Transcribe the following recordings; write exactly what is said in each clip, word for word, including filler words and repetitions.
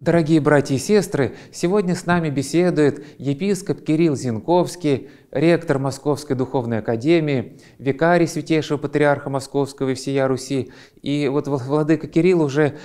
Дорогие братья и сестры, сегодня с нами беседует епископ Кирилл Зинковский, ректор Московской Духовной Академии, викарий Святейшего Патриарха Московского и всея Руси. И вот владыка Кирилл уже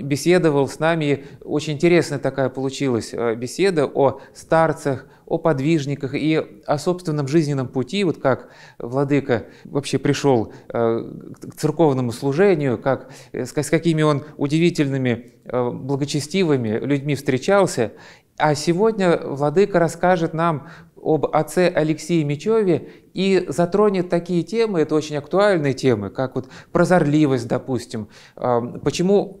беседовал с нами, очень интересная такая получилась беседа о старцах, о подвижниках и о собственном жизненном пути, вот как владыка вообще пришел к церковному служению, как, с какими он удивительными, благочестивыми людьми встречался. А сегодня владыка расскажет нам об отце Алексии Мечёве и затронет такие темы, это очень актуальные темы, как вот прозорливость, допустим, почему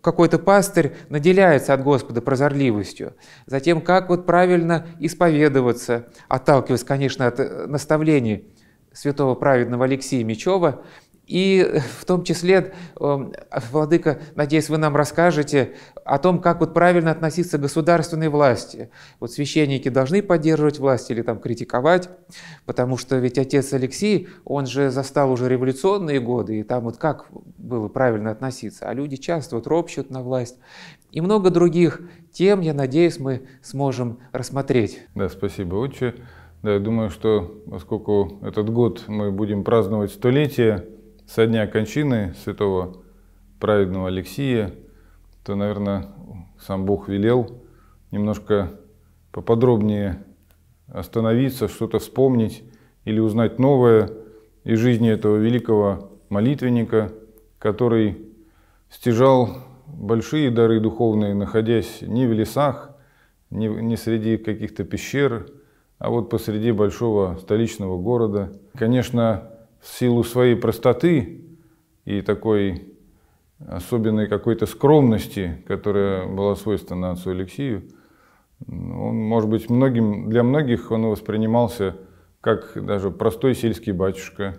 какой-то пастырь наделяется от Господа прозорливостью, затем как вот правильно исповедоваться, отталкиваясь, конечно, от наставлений святого праведного Алексия Мечёва. И в том числе, владыка, надеюсь, вы нам расскажете о том, как вот правильно относиться к государственной власти. Вот священники должны поддерживать власть или там критиковать, потому что ведь отец Алексий, он же застал уже революционные годы, и там вот как было правильно относиться. А люди часто вот ропщут на власть. И много других тем, я надеюсь, мы сможем рассмотреть. Да, спасибо, отче. Да, я думаю, что поскольку этот год мы будем праздновать столетие со дня кончины святого праведного Алексия, то, наверное, сам Бог велел немножко поподробнее остановиться, что-то вспомнить или узнать новое из жизни этого великого молитвенника, который стяжал большие дары духовные, находясь не в лесах, не, не среди каких-то пещер, а вот посреди большого столичного города. Конечно, в силу своей простоты и такой особенной какой-то скромности, которая была свойственна отцу Алексию, он, может быть, многим, для многих он воспринимался как даже простой сельский батюшка,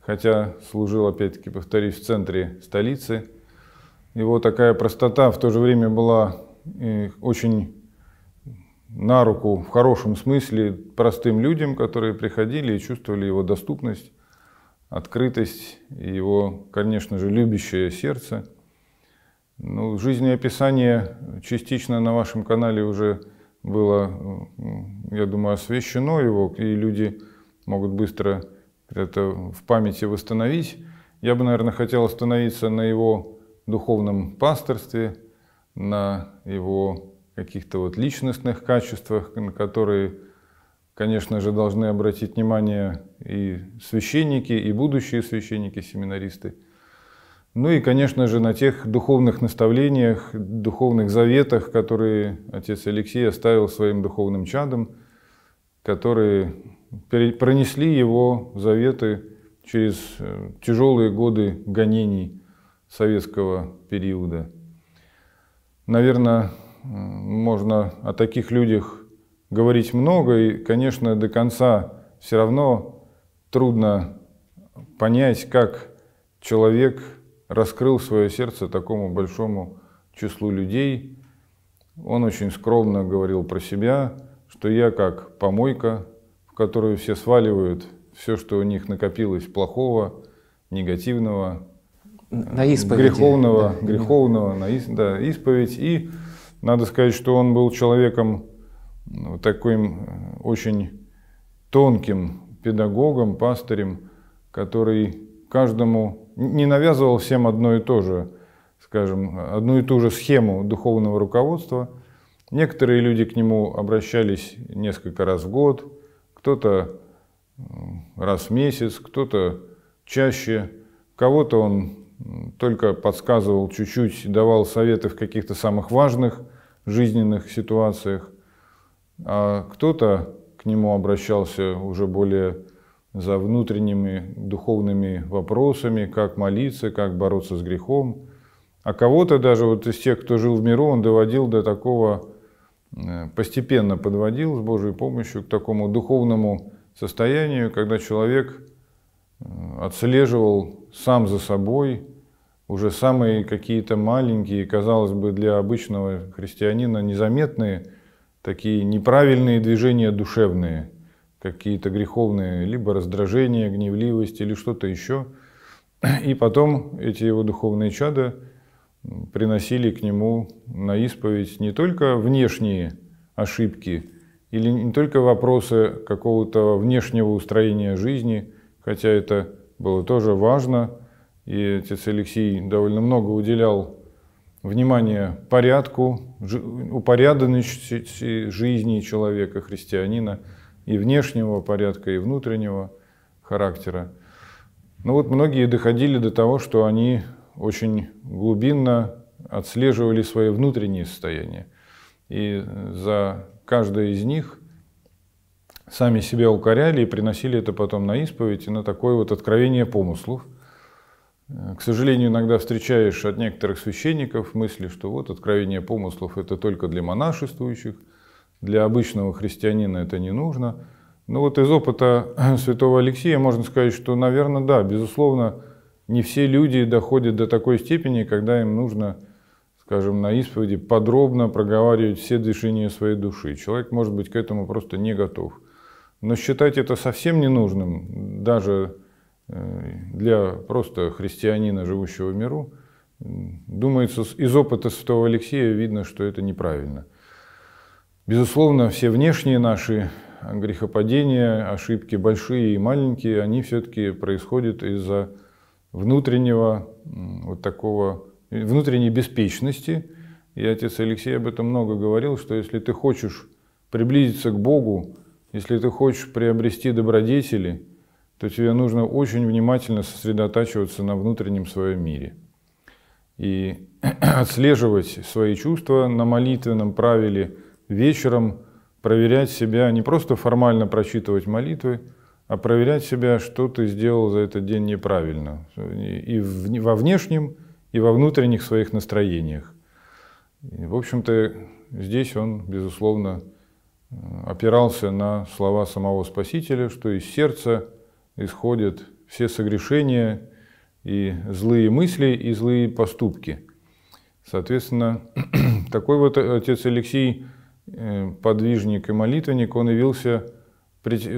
хотя служил, опять-таки, повторюсь, в центре столицы. Его такая простота в то же время была очень на руку, в хорошем смысле, простым людям, которые приходили и чувствовали его доступность, открытость и его, конечно же, любящее сердце. Ну, жизнеописание частично на вашем канале уже было, я думаю, освещено его, и люди могут быстро это в памяти восстановить. Я бы, наверное, хотел остановиться на его духовном пастырстве, на его каких-то вот личностных качествах, на которые, конечно же, должны обратить внимание и священники, и будущие священники, семинаристы. Ну и, конечно же, на тех духовных наставлениях, духовных заветах, которые отец Алексий оставил своим духовным чадам, которые пронесли его заветы через тяжелые годы гонений советского периода. Наверное, можно о таких людях говорить много, и, конечно, до конца все равно трудно понять, как человек раскрыл свое сердце такому большому числу людей. Он очень скромно говорил про себя, что я как помойка, в которую все сваливают все, что у них накопилось плохого, негативного, на исповедь, греховного, да. греховного на исп... да, исповедь. И надо сказать, что он был человеком таким очень тонким педагогом, пастырем, который каждому не навязывал всем одно и то же, скажем, одну и ту же схему духовного руководства. Некоторые люди к нему обращались несколько раз в год, кто-то раз в месяц, кто-то чаще, кого-то он только подсказывал чуть-чуть, давал советы в каких-то самых важных жизненных ситуациях. А кто-то к нему обращался уже более за внутренними духовными вопросами, как молиться, как бороться с грехом. А кого-то даже вот из тех, кто жил в миру, он доводил до такого, постепенно подводил с Божьей помощью к такому духовному состоянию, когда человек отслеживал сам за собой уже самые какие-то маленькие, казалось бы, для обычного христианина незаметные, такие неправильные движения душевные, какие-то греховные, либо раздражение, гневливость или что-то еще. И потом эти его духовные чада приносили к нему на исповедь не только внешние ошибки или не только вопросы какого-то внешнего устроения жизни, хотя это было тоже важно, и отец Алексий довольно много уделял внимания порядку, упорядоченности жизни человека, христианина, и внешнего порядка, и внутреннего характера. Но вот многие доходили до того, что они очень глубинно отслеживали свои внутренние состояния. И за каждое из них сами себя укоряли и приносили это потом на исповедь, и на такое вот откровение помыслов. К сожалению, иногда встречаешь от некоторых священников мысли, что вот откровение помыслов – это только для монашествующих, для обычного христианина это не нужно. Но вот из опыта святого Алексия можно сказать, что, наверное, да, безусловно, не все люди доходят до такой степени, когда им нужно, скажем, на исповеди подробно проговаривать все движения своей души. Человек, может быть, к этому просто не готов. Но считать это совсем ненужным, даже для просто христианина, живущего в миру, думается, из опыта святого Алексия видно, что это неправильно. Безусловно, все внешние наши грехопадения, ошибки большие и маленькие, они все-таки происходят из-за внутреннего вот такого, внутренней беспечности. И отец Алексей об этом много говорил, что если ты хочешь приблизиться к Богу, если ты хочешь приобрести добродетели, то тебе нужно очень внимательно сосредотачиваться на внутреннем своем мире и отслеживать свои чувства на молитвенном правиле, вечером проверять себя, не просто формально прочитывать молитвы, а проверять себя, что ты сделал за этот день неправильно, и во внешнем, и во внутренних своих настроениях. И, в общем-то, здесь он, безусловно, опирался на слова самого Спасителя, что из сердца исходят все согрешения, и злые мысли, и злые поступки. Соответственно, такой вот отец Алексий, подвижник и молитвенник, он явился,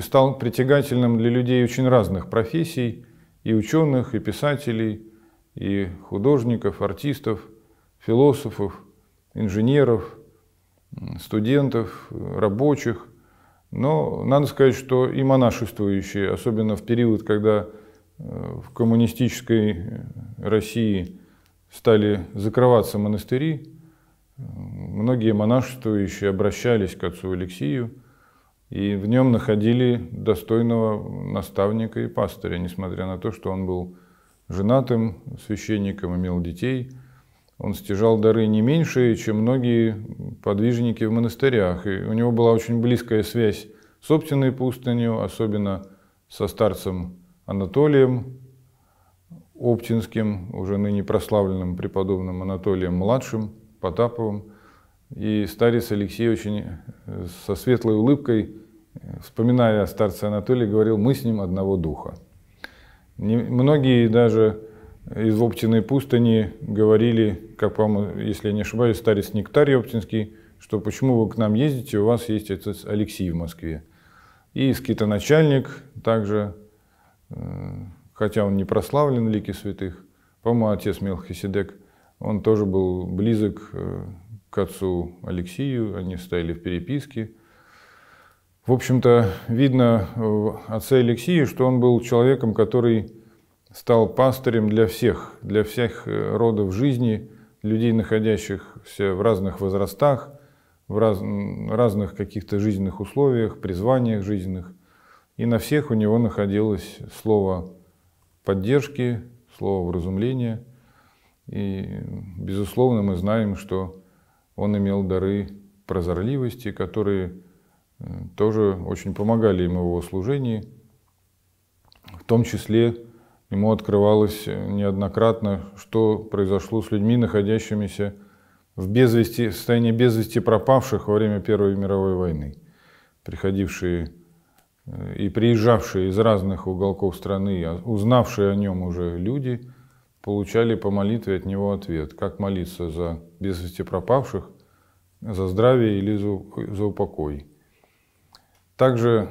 стал притягательным для людей очень разных профессий, и ученых, и писателей, и художников, артистов, философов, инженеров, студентов, рабочих. Но надо сказать, что и монашествующие, особенно в период, когда в коммунистической России стали закрываться монастыри, многие монашествующие обращались к отцу Алексию и в нем находили достойного наставника и пастыря, несмотря на то, что он был женатым священником, имел детей. Он стяжал дары не меньшие, чем многие подвижники в монастырях. И у него была очень близкая связь с Оптиной пустынью, особенно со старцем Анатолием Оптинским, уже ныне прославленным преподобным Анатолием-младшим, Потаповым. И старец Алексей очень со светлой улыбкой, вспоминая о старце Анатолии, говорил: мы с ним одного духа. Не, многие даже из Оптиной пустыни говорили, как, по-моему, если я не ошибаюсь, старец Нектарь Оптинский, что почему вы к нам ездите, у вас есть отец Алексий в Москве. И скитоначальник также, хотя он не прославлен в лике святых, по-моему, отец Мелхисидек, он тоже был близок к отцу Алексию, они стояли в переписке. В общем-то, видно в отце Алексии, что он был человеком, который стал пастырем для всех, для всех родов жизни, людей, находящихся в разных возрастах, в раз, разных каких-то жизненных условиях, призваниях жизненных. И на всех у него находилось слово поддержки, слово вразумления. И, безусловно, мы знаем, что он имел дары прозорливости, которые тоже очень помогали ему в его служении. В том числе ему открывалось неоднократно, что произошло с людьми, находящимися в, без вести, в состоянии без вести пропавших во время Первой мировой войны, приходившие и приезжавшие из разных уголков страны, узнавшие о нем уже люди, получали по молитве от него ответ, как молиться за без вести пропавших, за здравие или за, за упокой. Также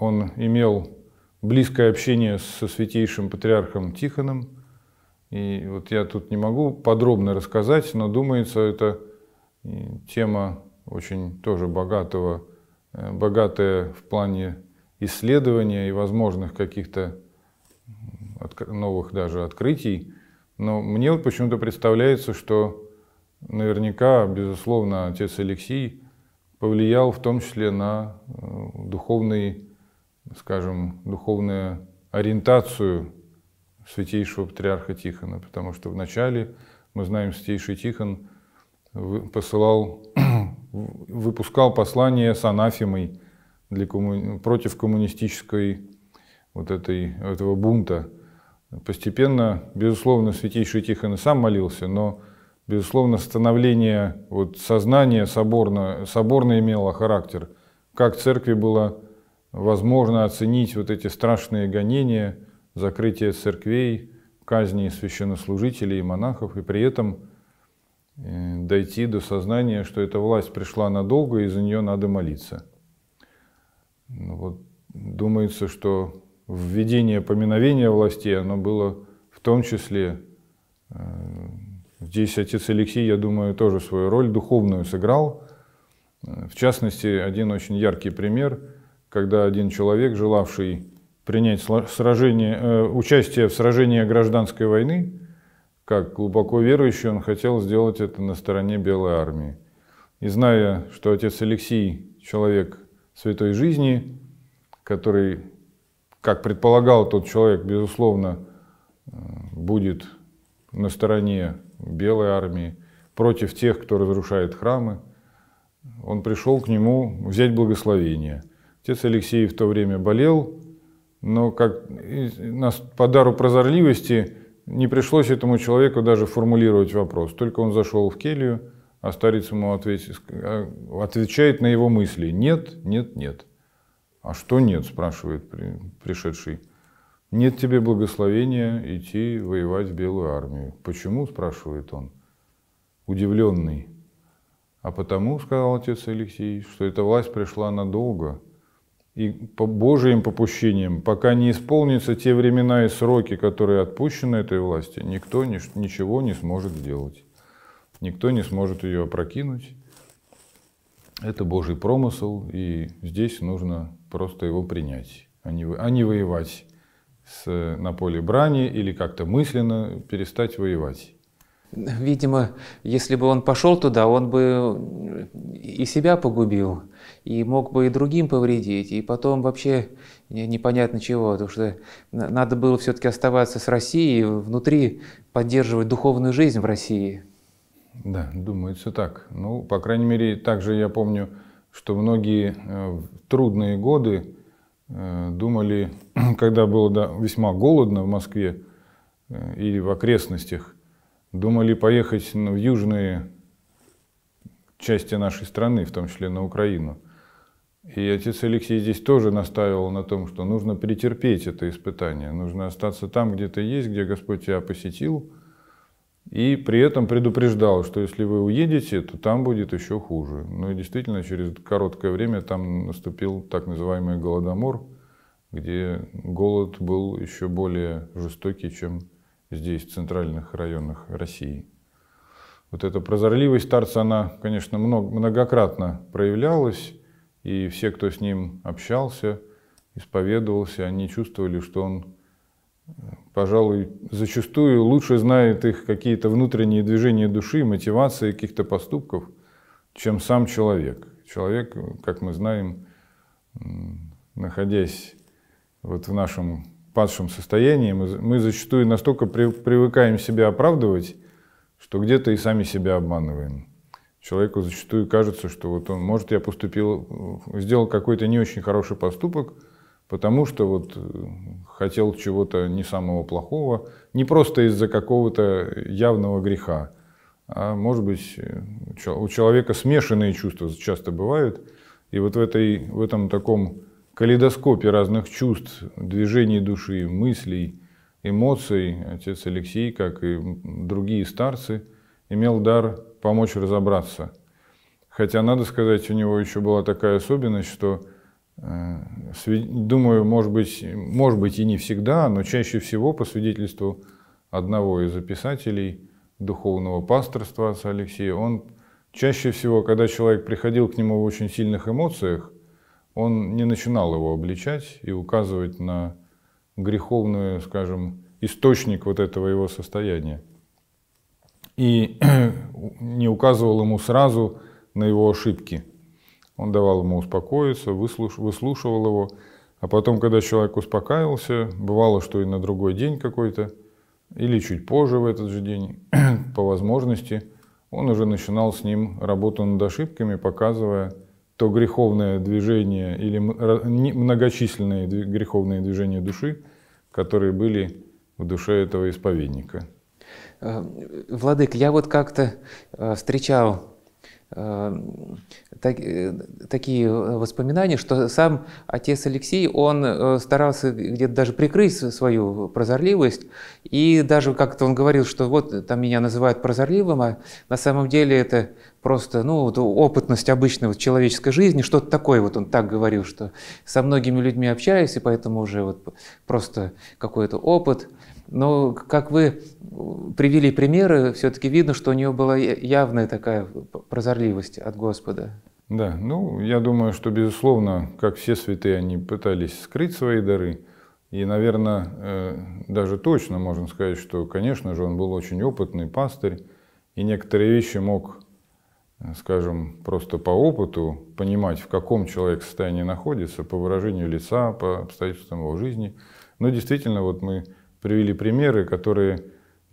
он имел близкое общение со святейшим патриархом Тихоном, И вот я тут не могу подробно рассказать, но, думается, это тема очень тоже богатого, богатая в плане исследования и возможных каких-то новых даже открытий. Но мне почему-то представляется, что наверняка, безусловно, отец Алексий повлиял в том числе на духовный, скажем, духовную ориентацию святейшего патриарха Тихона, потому что вначале, мы знаем, святейший Тихон посылал, выпускал послание с анафемой для комму... против коммунистической вот этой, этого бунта. Постепенно, безусловно, святейший Тихон и сам молился, но, безусловно, становление вот, сознания соборно, соборно имело характер, как церкви было возможно оценить вот эти страшные гонения, закрытие церквей, казни священнослужителей и монахов, и при этом дойти до сознания, что эта власть пришла надолго, и за нее надо молиться. Вот, думается, что введение поминовения властей, оно было в том числе, здесь отец Алексий, я думаю, тоже свою роль духовную сыграл. В частности, один очень яркий пример, когда один человек, желавший принять сражение, участие в сражении гражданской войны, как глубоко верующий, он хотел сделать это на стороне Белой армии. И зная, что отец Алексий – человек святой жизни, который, как предполагал тот человек, безусловно, будет на стороне Белой армии, против тех, кто разрушает храмы, он пришел к нему взять благословение. Отец Алексий в то время болел, но как нас по дару прозорливости не пришлось этому человеку даже формулировать вопрос. Только он зашел в келью, а старец ему ответит, отвечает на его мысли. Нет, нет, нет. А что нет, спрашивает пришедший. Нет тебе благословения идти воевать в Белую армию. Почему, спрашивает он, удивленный. А потому, сказал отец Алексей, что эта власть пришла надолго. И по Божьим попущениям, пока не исполнятся те времена и сроки, которые отпущены этой власти, никто ничего не сможет сделать. Никто не сможет ее опрокинуть. Это Божий промысел, и здесь нужно просто его принять, а не, а не воевать с, на поле брани или как-то мысленно перестать воевать. Видимо, если бы он пошел туда, он бы и себя погубил, и мог бы и другим повредить, и потом вообще непонятно чего, потому что надо было все-таки оставаться с Россией, внутри поддерживать духовную жизнь в России. Да, думается так. Ну, по крайней мере, также я помню, что многие в трудные годы думали, когда было да, весьма голодно в Москве или в окрестностях, думали поехать в южные части нашей страны, в том числе на Украину. И отец Алексей здесь тоже настаивал на том, что нужно претерпеть это испытание, нужно остаться там, где ты есть, где Господь тебя посетил, и при этом предупреждал, что если вы уедете, то там будет еще хуже. Ну и действительно, через короткое время там наступил так называемый Голодомор, где голод был еще более жестокий, чем здесь, в центральных районах России. Вот эта прозорливость старца, она, конечно, многократно проявлялась, и все, кто с ним общался, исповедовался, они чувствовали, что он, пожалуй, зачастую лучше знает их какие-то внутренние движения души, мотивации каких-то поступков, чем сам человек. Человек, как мы знаем, находясь вот в нашем падшем состоянии, мы, мы зачастую настолько при, привыкаем себя оправдывать, что где-то и сами себя обманываем. Человеку зачастую кажется, что вот он, может, я поступил, сделал какой-то не очень хороший поступок, потому что вот хотел чего-то не самого плохого, не просто из-за какого-то явного греха, а, может быть, у человека смешанные чувства часто бывают, и вот в, этой, в этом таком калейдоскопе разных чувств, движений души, мыслей, эмоций, отец Алексий, как и другие старцы, имел дар помочь разобраться. Хотя, надо сказать, у него еще была такая особенность, что, думаю, может быть, может быть и не всегда, но чаще всего, по свидетельству одного из описателей духовного пасторства отца Алексия. Он чаще всего, когда человек приходил к нему в очень сильных эмоциях, он не начинал его обличать и указывать на греховную, скажем, источник вот этого его состояния. И не указывал ему сразу на его ошибки. Он давал ему успокоиться, выслуш... выслушивал его. А потом, когда человек успокаивался, бывало, что и на другой день какой-то, или чуть позже в этот же день, по возможности, он уже начинал с ним работу над ошибками, показывая то греховное движение или многочисленные греховные движения души, которые были в душе этого исповедника. Владык, я вот как-то встречал так, такие воспоминания, что сам отец Алексий, он старался где-то даже прикрыть свою прозорливость, и даже как-то он говорил, что вот там меня называют прозорливым, а на самом деле это просто ну, опытность обычной вот человеческой жизни, что-то такое, вот он так говорил, что со многими людьми общаюсь, и поэтому уже вот просто какой-то опыт. Но как вы привели примеры, все-таки видно, что у него была явная такая прозорливость от Господа. Да, ну, я думаю, что, безусловно, как все святые, они пытались скрыть свои дары. И, наверное, даже точно можно сказать, что, конечно же, он был очень опытный пастырь, и некоторые вещи мог, скажем, просто по опыту понимать, в каком человек состоянии находится, по выражению лица, по обстоятельствам его жизни. Но действительно, вот мы привели примеры, которые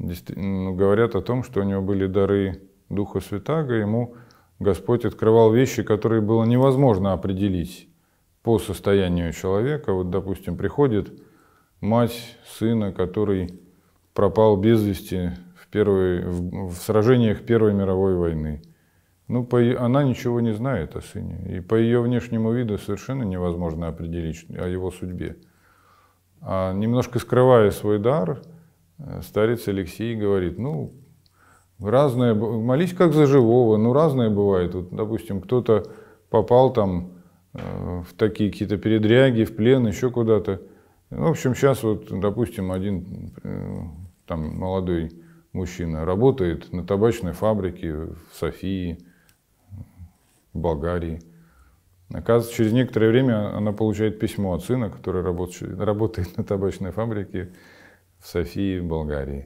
говорят о том, что у него были дары Духа Святаго, ему Господь открывал вещи, которые было невозможно определить по состоянию человека. Вот, допустим, приходит мать сына, который пропал без вести в, первой, в, в сражениях Первой мировой войны. Ну, по, она ничего не знает о сыне, и по ее внешнему виду совершенно невозможно определить о его судьбе. А немножко скрывая свой дар, старец Алексий говорит, ну, разное, молись как за живого, ну, разное бывает. Вот, допустим, кто-то попал там в такие какие-то передряги, в плен, еще куда-то. В общем, сейчас вот, допустим, один там молодой мужчина работает на табачной фабрике в Софии, в Болгарии. Оказывается, через некоторое время она получает письмо от сына, который работает на табачной фабрике в Софии, в Болгарии.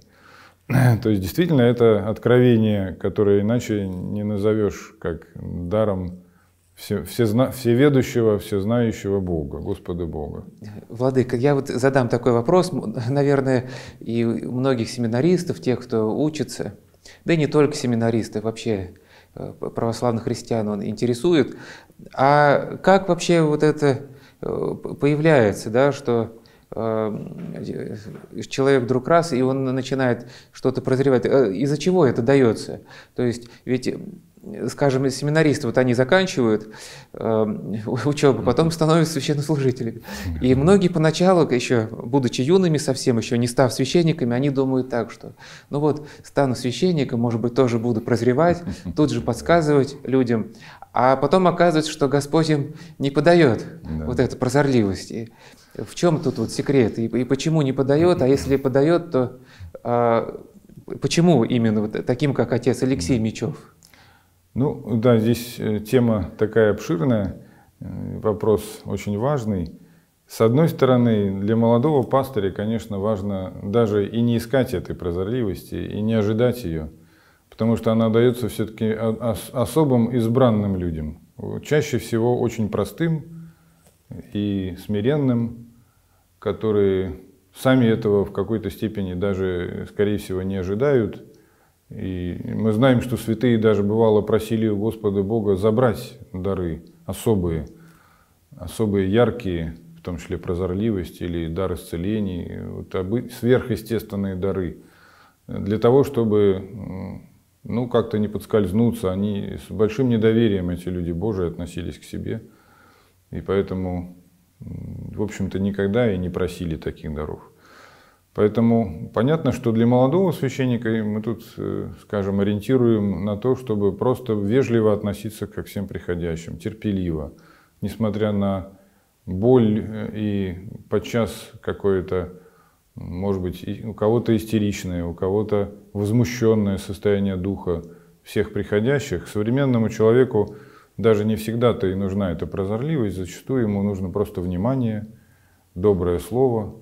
То есть, действительно, это откровение, которое иначе не назовешь как даром все, все, всеведущего, всезнающего Бога, Господа Бога. Владыка, я вот задам такой вопрос, наверное, и многих семинаристов, тех, кто учится, да и не только семинаристов, вообще православных христиан он интересует. А как вообще вот это появляется, да, что э, человек вдруг раз, и он начинает что-то прозревать? Из-за чего это дается? То есть ведь, скажем, семинаристы, вот они заканчивают э, учебу, потом становятся священнослужителями. И многие поначалу, еще будучи юными совсем, еще не став священниками, они думают так, что ну вот, стану священником, может быть, тоже буду прозревать, тут же подсказывать людям. А потом оказывается, что Господь им не подает да. вот эту прозорливость. И в чем тут вот секрет? И, и почему не подает? А если подает, то э, почему именно вот таким, как отец Алексий Мечёв? Ну да, здесь тема такая обширная, вопрос очень важный. С одной стороны, для молодого пастыря, конечно, важно даже и не искать этой прозорливости, и не ожидать ее, потому что она дается все-таки особым избранным людям, чаще всего очень простым и смиренным, которые сами этого в какой-то степени даже, скорее всего, не ожидают. И мы знаем, что святые даже бывало просили у Господа Бога забрать дары особые, особые яркие, в том числе прозорливость или дар исцелений, вот сверхъестественные дары, для того, чтобы ну, как-то не подскользнуться. Они с большим недоверием, эти люди Божии, относились к себе, и поэтому, в общем-то, никогда и не просили таких даров. Поэтому понятно, что для молодого священника мы тут, скажем, ориентируем на то, чтобы просто вежливо относиться ко всем приходящим, терпеливо, несмотря на боль и подчас какое-то Может быть, у кого-то истеричное, у кого-то возмущенное состояние духа всех приходящих. Современному человеку даже не всегда-то и нужна эта прозорливость. Зачастую ему нужно просто внимание, доброе слово.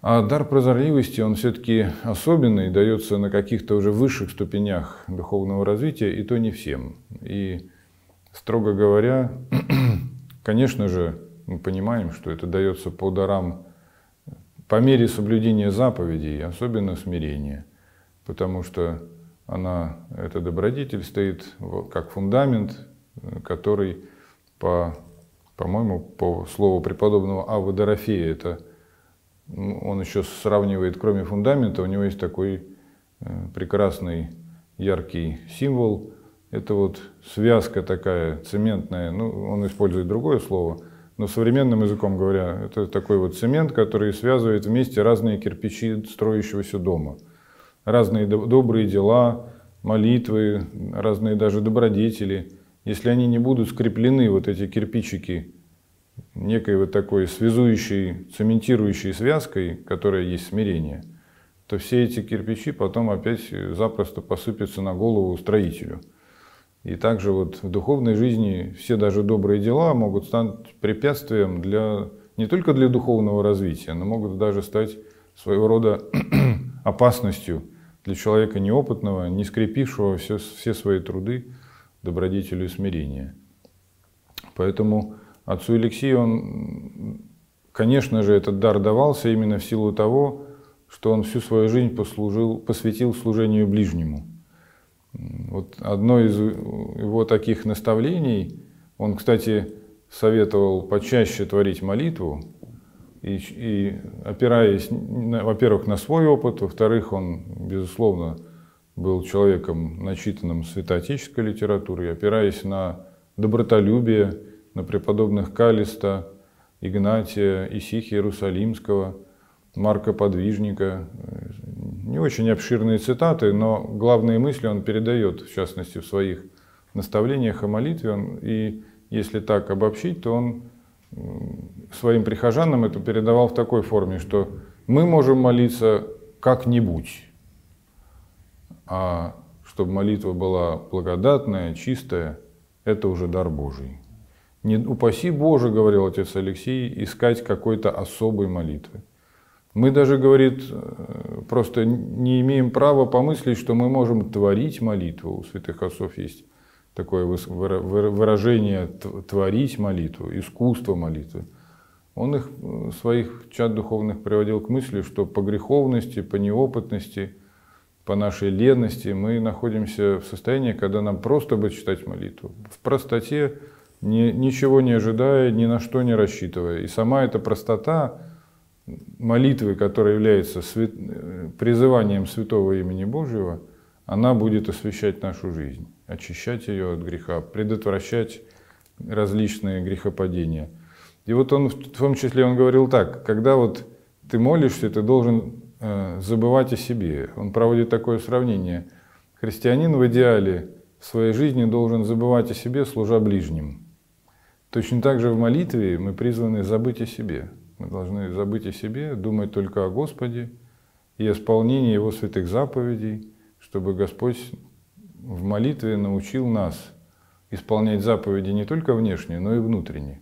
А дар прозорливости, он все-таки особенный, дается на каких-то уже высших ступенях духовного развития, и то не всем. И, строго говоря, конечно же, мы понимаем, что это дается по дарам по мере соблюдения заповедей, особенно смирения, потому что она, эта добродетель, стоит как фундамент, который, по, по-моему, по слову преподобного Авва Дорофея, это, он еще сравнивает, кроме фундамента, у него есть такой прекрасный, яркий символ. Это вот связка такая цементная, ну, он использует другое слово, но современным языком говоря, это такой вот цемент, который связывает вместе разные кирпичи строящегося дома. Разные добрые дела, молитвы, разные даже добродетели. Если они не будут скреплены, вот эти кирпичики, некой вот такой связующей, цементирующей связкой, которая есть смирение, то все эти кирпичи потом опять запросто посыпятся на голову строителю. И также вот в духовной жизни все даже добрые дела могут стать препятствием для, не только для духовного развития, но могут даже стать своего рода опасностью для человека неопытного, не скрепившего все, все свои труды добродетелю смирения. Поэтому отцу Алексию, он, конечно же, этот дар давался именно в силу того, что он всю свою жизнь послужил, посвятил служению ближнему. Вот одно из его таких наставлений, он, кстати, советовал почаще творить молитву, и, и опираясь, во-первых, на свой опыт, во-вторых, он, безусловно, был человеком, начитанным святоотеческой литературой, опираясь на добротолюбие, на преподобных Калиста, Игнатия, Исихия Иерусалимского, Марка Подвижника. Не очень обширные цитаты, но главные мысли он передает, в частности, в своих наставлениях о молитве. И если так обобщить, то он своим прихожанам это передавал в такой форме, что мы можем молиться как-нибудь, а чтобы молитва была благодатная, чистая, это уже дар Божий. Не упаси Боже, говорил отец Алексий, искать какой-то особой молитвы. Мы даже, говорит, просто не имеем права помыслить, что мы можем творить молитву. У святых отцов есть такое выражение «творить молитву», «искусство молитвы». Он их, своих чад духовных, приводил к мысли, что по греховности, по неопытности, по нашей лености мы находимся в состоянии, когда нам просто бы читать молитву. В простоте, ничего не ожидая, ни на что не рассчитывая. И сама эта простота молитвы, которая является призыванием святого имени Божьего, она будет освящать нашу жизнь, очищать ее от греха, предотвращать различные грехопадения. И вот он, в том числе, он говорил так: когда вот ты молишься, ты должен забывать о себе. Он проводит такое сравнение. Христианин в идеале в своей жизни должен забывать о себе, служа ближним. Точно так же в молитве мы призваны забыть о себе. Мы должны забыть о себе, думать только о Господе и исполнении Его святых заповедей, чтобы Господь в молитве научил нас исполнять заповеди не только внешне, но и внутренне.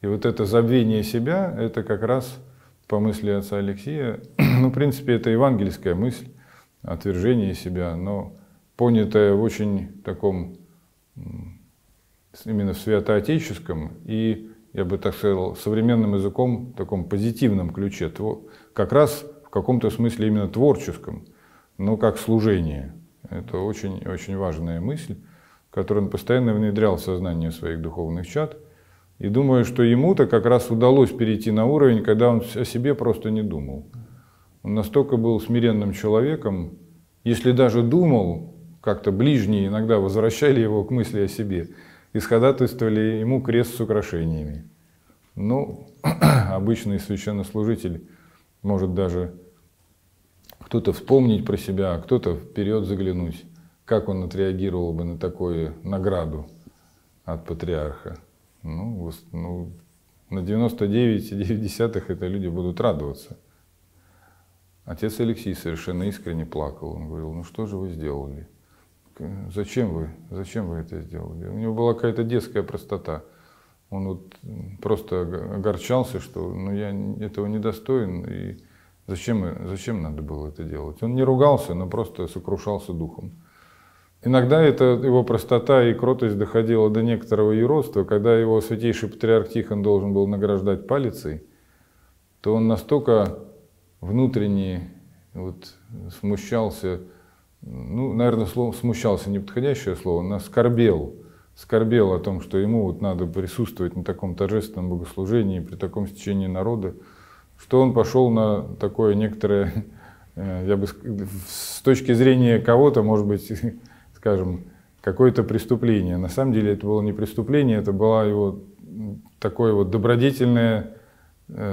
И вот это забвение себя, это как раз, по мысли отца Алексия, ну, в принципе, это евангельская мысль, отвержение себя, но понятая в очень таком, именно в святоотеческом и, я бы так сказал, современным языком, в таком позитивном ключе, как раз в каком-то смысле именно творческом, но как служение. Это очень-очень важная мысль, которую он постоянно внедрял в сознание своих духовных чад. И думаю, что ему-то как раз удалось перейти на уровень, когда он о себе просто не думал. Он настолько был смиренным человеком, если даже думал, как-то ближние иногда возвращали его к мысли о себе, и сходатайствовали ему крест с украшениями. Ну, обычный священнослужитель может даже кто-то вспомнить про себя, кто-то вперед заглянуть, как он отреагировал бы на такую награду от патриарха. Ну, ну на девяносто девять целых девять десятых это люди будут радоваться. Отец Алексий совершенно искренне плакал. Он говорил, ну что же вы сделали? Зачем вы? Зачем вы это сделали? У него была какая-то детская простота. Он вот просто огорчался, что ну, я этого не достоин, и зачем, зачем надо было это делать? Он не ругался, но просто сокрушался духом. Иногда эта его простота и кротость доходила до некоторого юродства. Когда его святейший патриарх Тихон должен был награждать палицей, то он настолько внутренне вот, смущался, ну, наверное, слово, смущался неподходящее слово, он оскорбел, скорбел о том, что ему вот надо присутствовать на таком торжественном богослужении, при таком стечении народа, что он пошел на такое некоторое, я бы с точки зрения кого-то, может быть, скажем, какое-то преступление. На самом деле это было не преступление, это была его такое вот добродетельное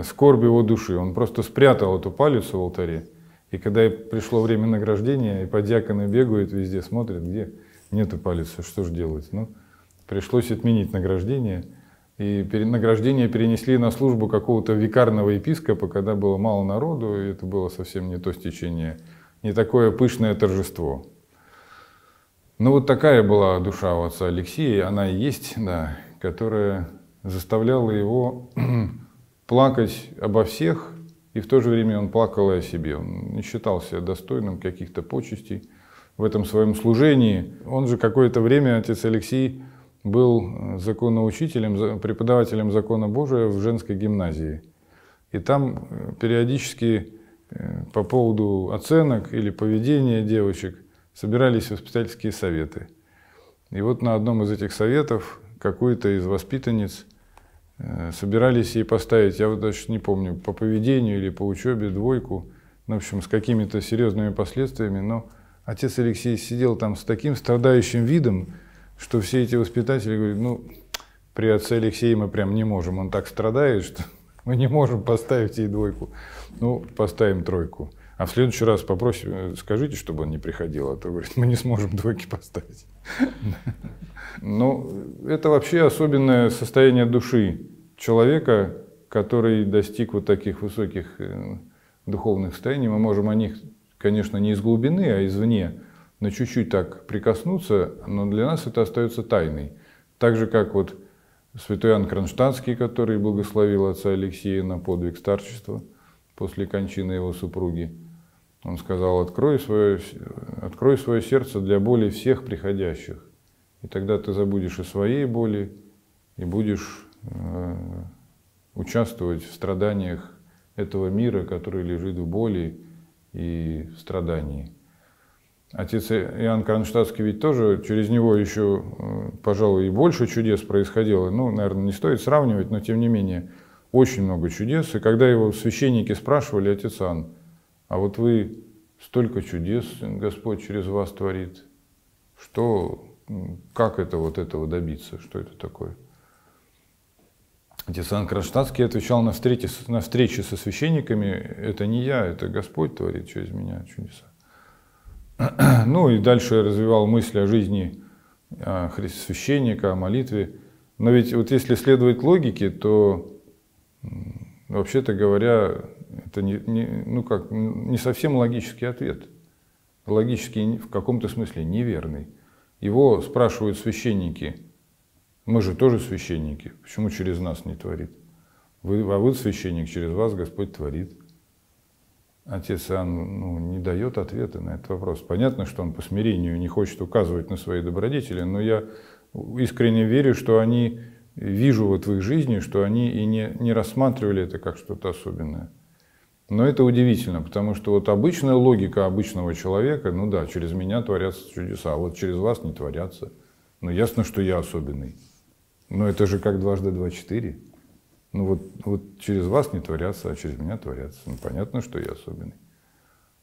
скорбь его души. Он просто спрятал эту палицу в алтаре. И когда пришло время награждения, и подьяконы бегают везде, смотрят, где нету палицы, что же делать? Ну, пришлось отменить награждение. И награждение перенесли на службу какого-то викарного епископа, когда было мало народу, и это было совсем не то стечение, не такое пышное торжество. Ну вот такая была душа у отца Алексия, она и есть, да, которая заставляла его плакать обо всех, и в то же время он плакал и о себе. Он не считал себя достойным каких-то почестей в этом своем служении. Он же какое-то время, отец Алексий, был законоучителем, преподавателем закона Божия в женской гимназии. И там периодически по поводу оценок или поведения девочек собирались воспитательские советы. И вот на одном из этих советов какую-то из воспитанниц собирались ей поставить, я вот даже не помню, по поведению или по учебе двойку, ну, в общем, с какими-то серьезными последствиями, но отец Алексей сидел там с таким страдающим видом, что все эти воспитатели говорят, ну, при отце Алексее мы прям не можем, он так страдает, что мы не можем поставить ей двойку, ну, поставим тройку. А в следующий раз попросим, скажите, чтобы он не приходил, а то, говорит, мы не сможем двойки поставить. Но это вообще особенное состояние души человека, который достиг вот таких высоких духовных состояний. Мы можем о них, конечно, не из глубины, а извне, но чуть-чуть так прикоснуться, но для нас это остается тайной. Так же, как вот святой Иоанн Кронштадтский, который благословил отца Алексия на подвиг старчества после кончины его супруги. Он сказал, открой свое, открой свое сердце для боли всех приходящих, и тогда ты забудешь о своей боли и будешь э, участвовать в страданиях этого мира, который лежит в боли и в страдании. Отец Иоанн Кронштадтский ведь тоже, через него еще, э, пожалуй, и больше чудес происходило. Ну, наверное, не стоит сравнивать, но тем не менее, очень много чудес. И когда его священники спрашивали, отец Иоанн, а вот вы столько чудес Господь через вас творит, что... Как это вот этого добиться? Что это такое? Отец Иоанн Кронштадтский отвечал на встрече, на встрече со священниками, это не я, это Господь творит через меня чудеса. Ну и дальше развивал мысль о жизни о священника, о молитве. Но ведь вот если следовать логике, то вообще-то говоря, это не, не, ну как, не совсем логический ответ. Логический в каком-то смысле неверный. Его спрашивают священники, мы же тоже священники, почему через нас не творит? Вы, а вы священник, через вас Господь творит. Отец Иоанн ну, не дает ответа на этот вопрос. Понятно, что он по смирению не хочет указывать на свои добродетели, но я искренне верю, что они, вижу вот в их жизни, что они и не, не рассматривали это как что-то особенное. Но это удивительно, потому что вот обычная логика обычного человека, ну да, через меня творятся чудеса, а вот через вас не творятся. Ну ясно, что я особенный. Но это же как дважды два четыре. Ну вот, вот через вас не творятся, а через меня творятся. Ну понятно, что я особенный.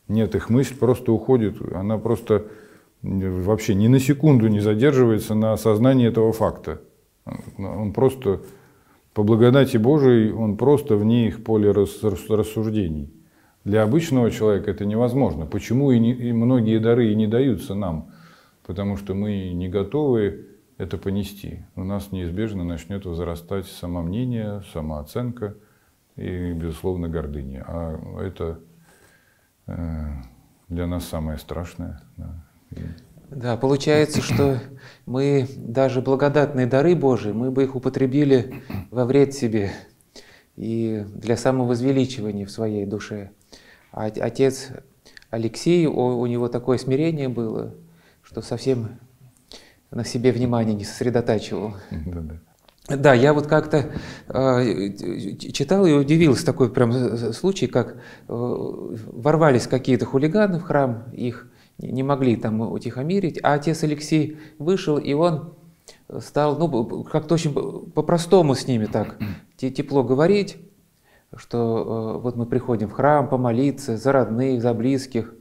Нет, их мысль просто уходит, она просто вообще ни на секунду не задерживается на осознании этого факта. Он просто... По благодати Божией он просто вне их поля рассуждений. Для обычного человека это невозможно. Почему и, не, и многие дары и не даются нам? Потому что мы не готовы это понести. У нас неизбежно начнет возрастать самомнение, самооценка и, безусловно, гордыня. А это для нас самое страшное. Да. И... да, получается, что мы даже благодатные дары Божии, мы бы их употребили во вред себе и для самовозвеличивания в своей душе. А отец Алексий, у него такое смирение было, что совсем на себе внимание не сосредотачивал. Да, да. Да, я вот как-то э, читал и удивился, такой прям случай, как э, ворвались какие-то хулиганы в храм, их не могли там утихомирить, а отец Алексий вышел, и он стал, ну, как-то очень по-простому с ними так тепло говорить, что э, вот мы приходим в храм помолиться за родных, за близких,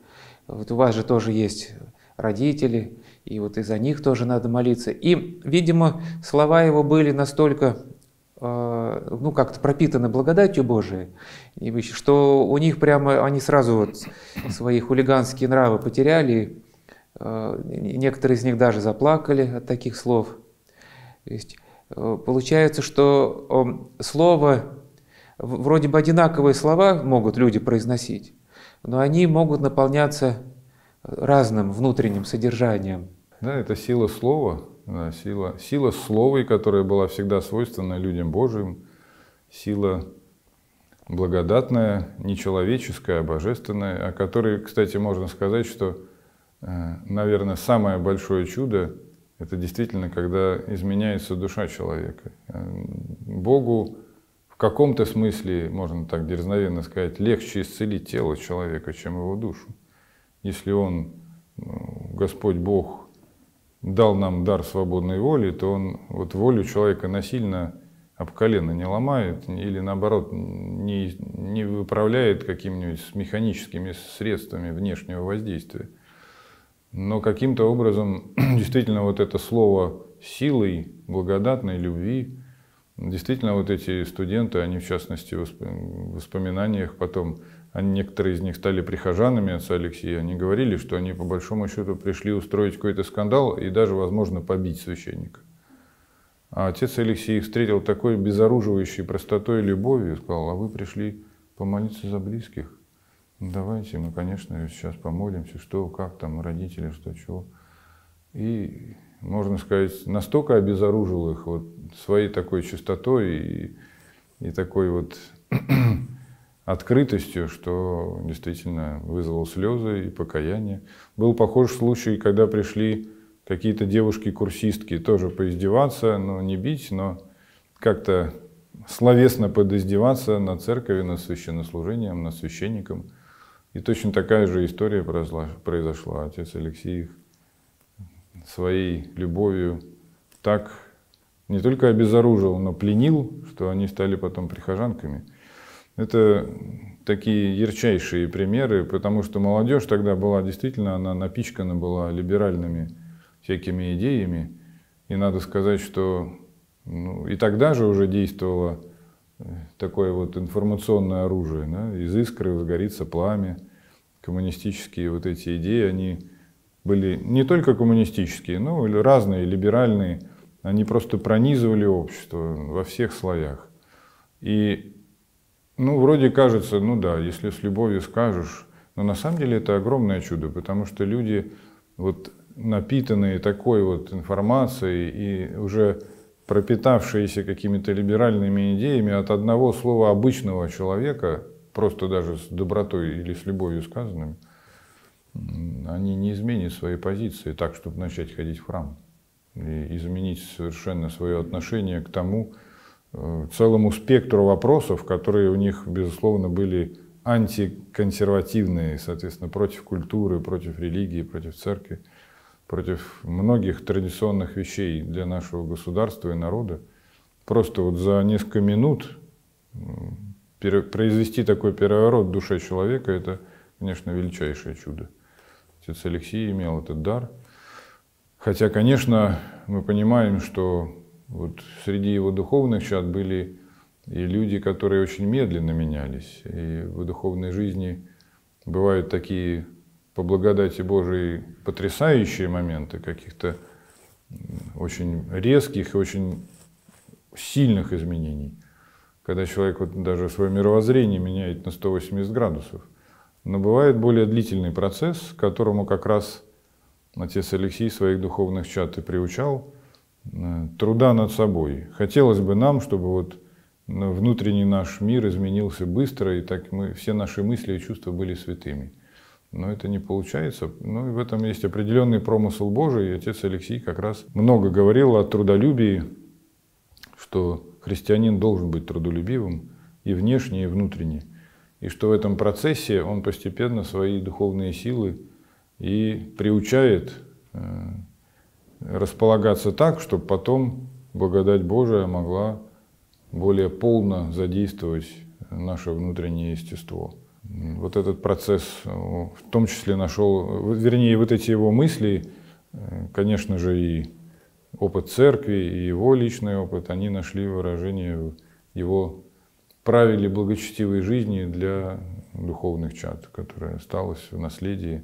вот у вас же тоже есть родители, и вот из-за них тоже надо молиться. И, видимо, слова его были настолько, э, ну, как-то пропитаны благодатью Божией, что у них прямо, они сразу вот свои хулиганские нравы потеряли, э, некоторые из них даже заплакали от таких слов. То есть, э, получается, что э, слово... Вроде бы одинаковые слова могут люди произносить, но они могут наполняться разным внутренним содержанием. Да, это сила слова, да, сила, сила слова, которая была всегда свойственна людям Божьим, сила благодатная, не человеческая, а божественная, о которой, кстати, можно сказать, что, наверное, самое большое чудо – это действительно, когда изменяется душа человека. Богу в каком-то смысле, можно так дерзновенно сказать, легче исцелить тело человека, чем его душу. Если он, Господь Бог, дал нам дар свободной воли, то он вот волю человека насильно об колено не ломает или, наоборот, не, не выправляет какими-нибудь механическими средствами внешнего воздействия. Но каким-то образом действительно вот это слово силой, благодатной любви, действительно, вот эти студенты, они в частности в воспоминаниях потом, они, некоторые из них стали прихожанами отца Алексия, они говорили, что они по большому счету пришли устроить какой-то скандал и даже, возможно, побить священника. А отец Алексий их встретил такой безоруживающей простотой и любовью и сказал: а вы пришли помолиться за близких? Давайте мы, конечно, сейчас помолимся, что, как там, родители, что, чего. И... можно сказать, настолько обезоружил их вот своей такой чистотой и, и такой вот открытостью, что действительно вызвал слезы и покаяние. Был похож случай, когда пришли какие-то девушки-курсистки тоже поиздеваться, но не бить, но как-то словесно подиздеваться над церковью, над священнослужением, над священником. И точно такая же история произошла. Отец Алексий их своей любовью так не только обезоружил, но пленил, что они стали потом прихожанками. Это такие ярчайшие примеры, потому что молодежь тогда была действительно, она напичкана была либеральными всякими идеями. И надо сказать, что ну, и тогда же уже действовало такое вот информационное оружие. Да? Из искры возгорится пламя. Коммунистические вот эти идеи, они... были не только коммунистические, но и разные, либеральные, они просто пронизывали общество во всех слоях. И, ну, вроде кажется, ну да, если с любовью скажешь, но на самом деле это огромное чудо, потому что люди, вот напитанные такой вот информацией и уже пропитавшиеся какими-то либеральными идеями, от одного слова обычного человека, просто даже с добротой или с любовью сказанными, они не изменят свои позиции так, чтобы начать ходить в храм. И изменить совершенно свое отношение к тому э, целому спектру вопросов, которые у них, безусловно, были антиконсервативные, соответственно, против культуры, против религии, против церкви, против многих традиционных вещей для нашего государства и народа. Просто вот за несколько минут э, произвести такой переворот в душе человека – это, конечно, величайшее чудо. Отец Алексий имел этот дар. Хотя, конечно, мы понимаем, что вот среди его духовных чад были и люди, которые очень медленно менялись. И в духовной жизни бывают такие, по благодати Божией, потрясающие моменты каких-то очень резких и очень сильных изменений. Когда человек вот даже свое мировоззрение меняет на сто восемьдесят градусов. Но бывает более длительный процесс, к которому как раз отец Алексий своих духовных чад и приучал, труда над собой. Хотелось бы нам, чтобы вот внутренний наш мир изменился быстро, и так мы, все наши мысли и чувства были святыми. Но это не получается. Ну и в этом есть определенный промысел Божий. И отец Алексий как раз много говорил о трудолюбии, что христианин должен быть трудолюбивым и внешне, и внутренне. И что в этом процессе он постепенно свои духовные силы и приучает располагаться так, чтобы потом благодать Божия могла более полно задействовать наше внутреннее естество. Вот этот процесс в том числе нашел, вернее, вот эти его мысли, конечно же, и опыт церкви, и его личный опыт, они нашли выражение в его правиле благочестивой жизни для духовных чад, которое осталось в наследии.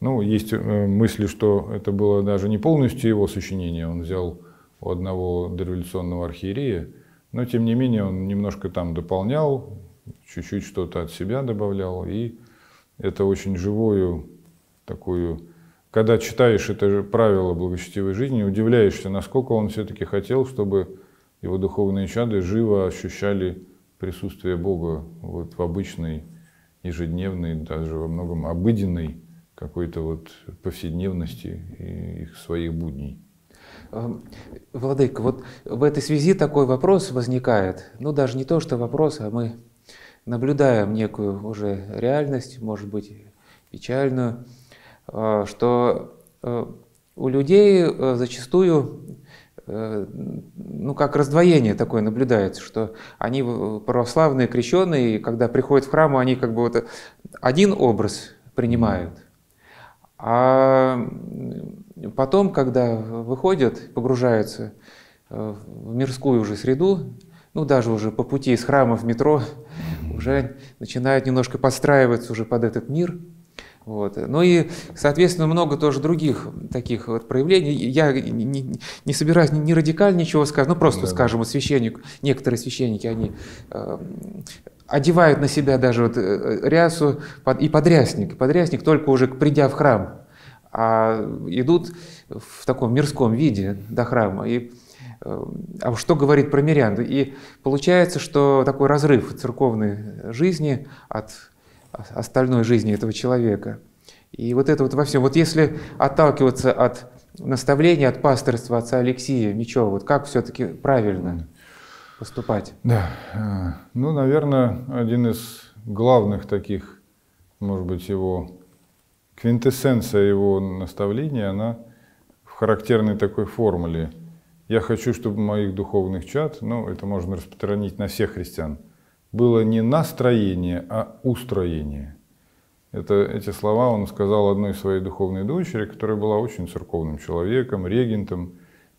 Ну, есть мысли, что это было даже не полностью его сочинение, он взял у одного дореволюционного архиерея, но, тем не менее, он немножко там дополнял, чуть-чуть что-то от себя добавлял. И это очень живую такую... Когда читаешь это же правило благочестивой жизни, удивляешься, насколько он все-таки хотел, чтобы его духовные чады живо ощущали присутствие Бога вот в обычной, ежедневной, даже во многом обыденной какой-то вот повседневности и их своих будней. Владыка, вот в этой связи такой вопрос возникает, ну даже не то, что вопрос, а мы наблюдаем некую уже реальность, может быть, печальную, что у людей зачастую, ну как раздвоение такое наблюдается, что они православные, крещенные, и когда приходят в храм, они как бы вот один образ принимают, а потом, когда выходят, погружаются в мирскую уже среду, ну даже уже по пути из храма в метро, уже начинают немножко подстраиваться уже под этот мир. Вот. Ну и, соответственно, много тоже других таких вот проявлений. Я не, не собираюсь ни, ни радикально ничего сказать, ну просто, да, скажем, вот священник, некоторые священники, они э, одевают на себя даже вот рясу под, и подрясник, подрясник только уже придя в храм, а идут в таком мирском виде до храма. И, а что говорит про мирян? И получается, что такой разрыв церковной жизни от остальной жизни этого человека. И вот это вот во всем. Вот если отталкиваться от наставления, от пасторства отца Алексия Мечёва, вот как все-таки правильно поступать? Да. Ну, наверное, один из главных таких, может быть, его... Квинтэссенция его наставления, она в характерной такой формуле. Я хочу, чтобы моих духовных чад, ну, это можно распространить на всех христиан, было не настроение, а устроение. Это, эти слова он сказал одной своей духовной дочери, которая была очень церковным человеком, регентом.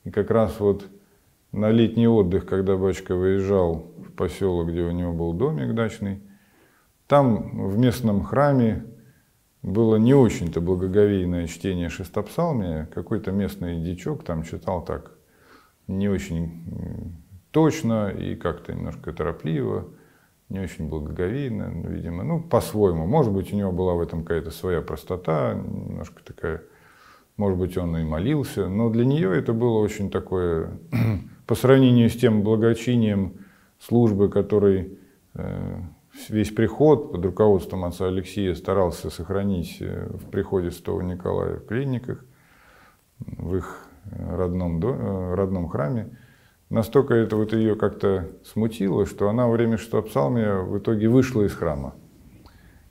И как раз вот на летний отдых, когда батюшка выезжал в поселок, где у него был домик дачный, там в местном храме было не очень-то благоговейное чтение шестопсалмия. Какой-то местный дичок там читал так не очень точно и как-то немножко торопливо, не очень благоговейно, видимо, ну, по-своему. Может быть, у него была в этом какая-то своя простота, немножко такая, может быть, он и молился, но для нее это было очень такое, по сравнению с тем благочинием службы, который... Весь приход под руководством отца Алексия старался сохранить в приходе Святого Николая в Клинниках, в их родном, родном храме. Настолько это вот ее как-то смутило, что она во время шестопсалмия в итоге вышла из храма.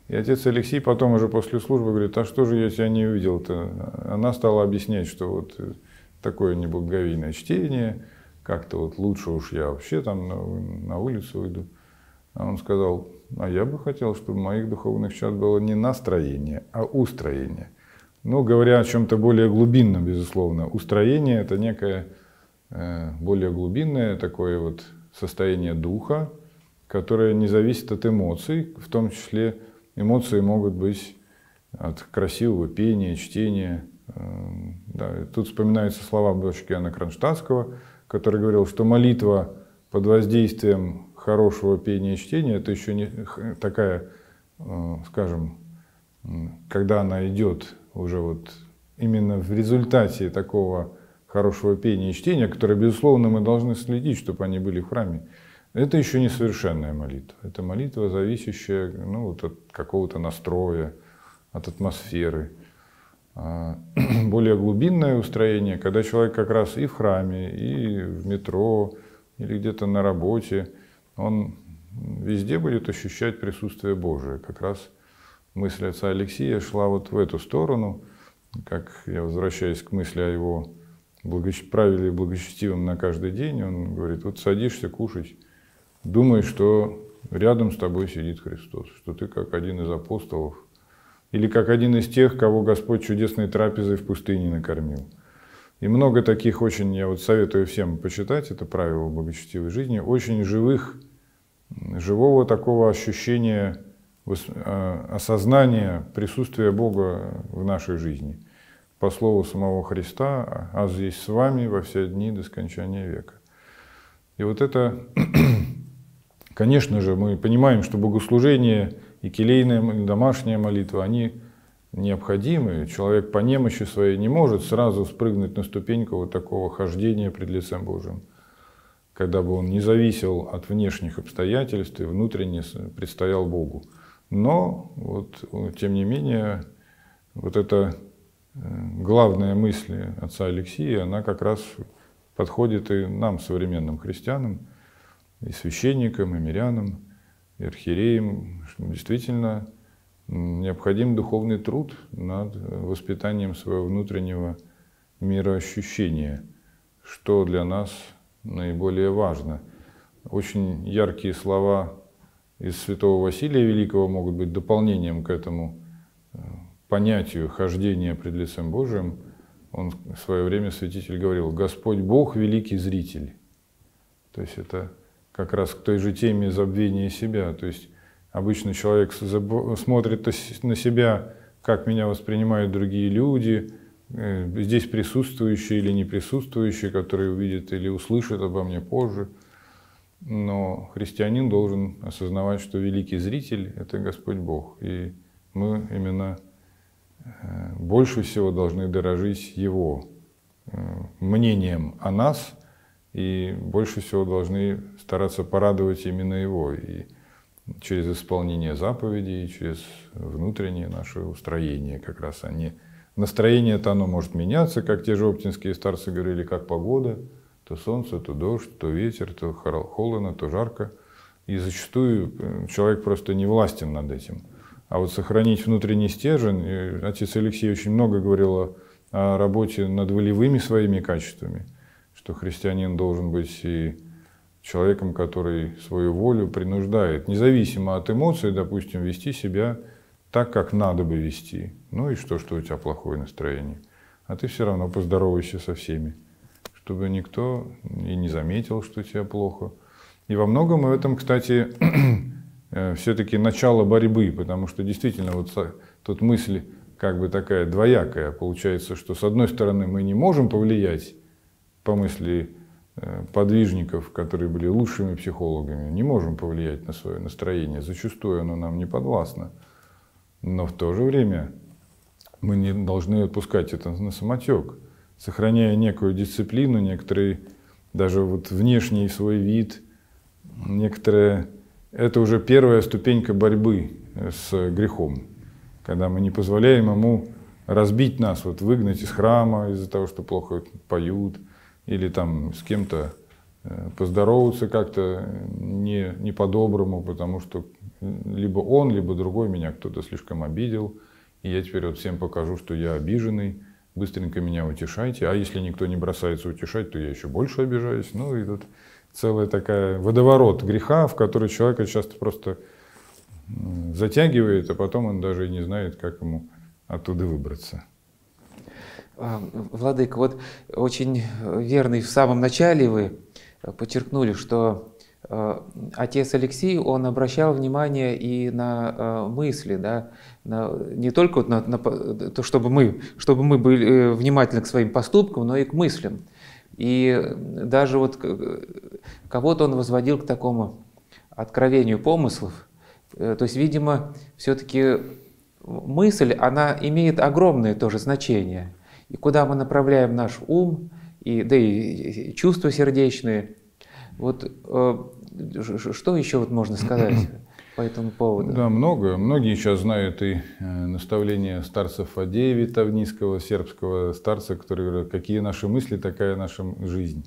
И отец Алексий потом уже после службы говорит, а что же я тебя не увидел-то? Она стала объяснять, что вот такое неблагоговейное чтение, как-то вот лучше уж я вообще там на улицу выйду. А он сказал, а я бы хотел, чтобы моих духовных чад было не настроение, а устроение. Ну, говоря о чем-то более глубинном, безусловно, устроение – это некое э, более глубинное такое вот состояние духа, которое не зависит от эмоций, в том числе эмоции могут быть от красивого пения, чтения. Э, да. Тут вспоминаются слова батюшки Иоанна Кронштадтского, который говорил, что молитва под воздействием хорошего пения и чтения, это еще не такая скажем, когда она идет уже вот именно в результате такого хорошего пения и чтения, которое, безусловно, мы должны следить, чтобы они были в храме, это еще не совершенная молитва. Это молитва, зависящая, ну, вот от какого-то настроя, от атмосферы. Более глубинное устроение, когда человек как раз и в храме, и в метро, или где-то на работе, он везде будет ощущать присутствие Божие. Как раз мысль отца Алексия шла вот в эту сторону, как я возвращаюсь к мысли о его правиле благочестивом на каждый день, он говорит, вот садишься кушать, думай, что рядом с тобой сидит Христос, что ты как один из апостолов, или как один из тех, кого Господь чудесной трапезой в пустыне накормил. И много таких очень, я вот советую всем почитать, это правило благочестивой жизни, очень живых, живого такого ощущения, осознания присутствия Бога в нашей жизни. По слову самого Христа, «Аз есть с вами во все дни до скончания века». И вот это, конечно же, мы понимаем, что богослужение и келейная, и домашняя молитва, они необходимы. Человек по немощи своей не может сразу спрыгнуть на ступеньку вот такого хождения пред лицем Божьим, когда бы он не зависел от внешних обстоятельств и внутренне предстоял Богу. Но, вот, тем не менее, вот эта главная мысль отца Алексия, она как раз подходит и нам, современным христианам, и священникам, и мирянам, и архиереям, что действительно необходим духовный труд над воспитанием своего внутреннего мироощущения, что для нас наиболее важно. Очень яркие слова из святого Василия Великого могут быть дополнением к этому понятию хождения пред лицем Божиим. Он в свое время, святитель, говорил: «Господь Бог – великий зритель». То есть это как раз к той же теме забвения себя. То есть обычно человек смотрит на себя, как меня воспринимают другие люди, здесь присутствующие или не присутствующие, которые увидят или услышат обо мне позже. Но христианин должен осознавать, что великий зритель – это Господь Бог. И мы именно больше всего должны дорожить Его мнением о нас, и больше всего должны стараться порадовать именно Его и через исполнение заповедей, и через внутреннее наше устроение как раз, а не настроение-то оно может меняться, как те же оптинские старцы говорили, как погода, то солнце, то дождь, то ветер, то холодно, то жарко. И зачастую человек просто не властен над этим. А вот сохранить внутренний стержень, и отец Алексей очень много говорил о работе над волевыми своими качествами, что христианин должен быть и человеком, который свою волю принуждает, независимо от эмоций, допустим, вести себя так, как надо бы вести. Ну и что, что у тебя плохое настроение? А ты все равно поздоровайся со всеми, чтобы никто и не заметил, что тебе плохо. И во многом в этом, кстати, все-таки начало борьбы, потому что действительно вот тут мысль как бы такая двоякая. Получается, что с одной стороны мы не можем повлиять по мысли подвижников, которые были лучшими психологами, не можем повлиять на свое настроение, зачастую оно нам не подвластно. Но в то же время мы не должны отпускать это на самотек, сохраняя некую дисциплину, некоторые, даже вот внешний свой вид, некоторые... Это уже первая ступенька борьбы с грехом, когда мы не позволяем ему разбить нас, вот выгнать из храма из-за того, что плохо поют, или там с кем-то поздороваться как-то не, не по-доброму, потому что либо он, либо другой меня кто-то слишком обидел, и я теперь вот всем покажу, что я обиженный, быстренько меня утешайте, а если никто не бросается утешать, то я еще больше обижаюсь. Ну и тут целая такая водоворот греха, в который человека часто просто затягивает, а потом он даже и не знает, как ему оттуда выбраться. Владыка, вот очень верный в самом начале вы подчеркнули, что отец Алексий, он обращал внимание и на мысли, да, на, не только на, на то, чтобы мы, чтобы мы были внимательны к своим поступкам, но и к мыслям. И даже вот кого-то он возводил к такому откровению помыслов, То есть, видимо, все-таки мысль, она имеет огромное тоже значение. И куда мы направляем наш ум, и, да и чувства сердечные. Вот что еще вот можно сказать по этому поводу? Да, много. Многие сейчас знают и наставления старца Фаддея Витовницкого, сербского старца, который говорит, какие наши мысли, такая наша жизнь.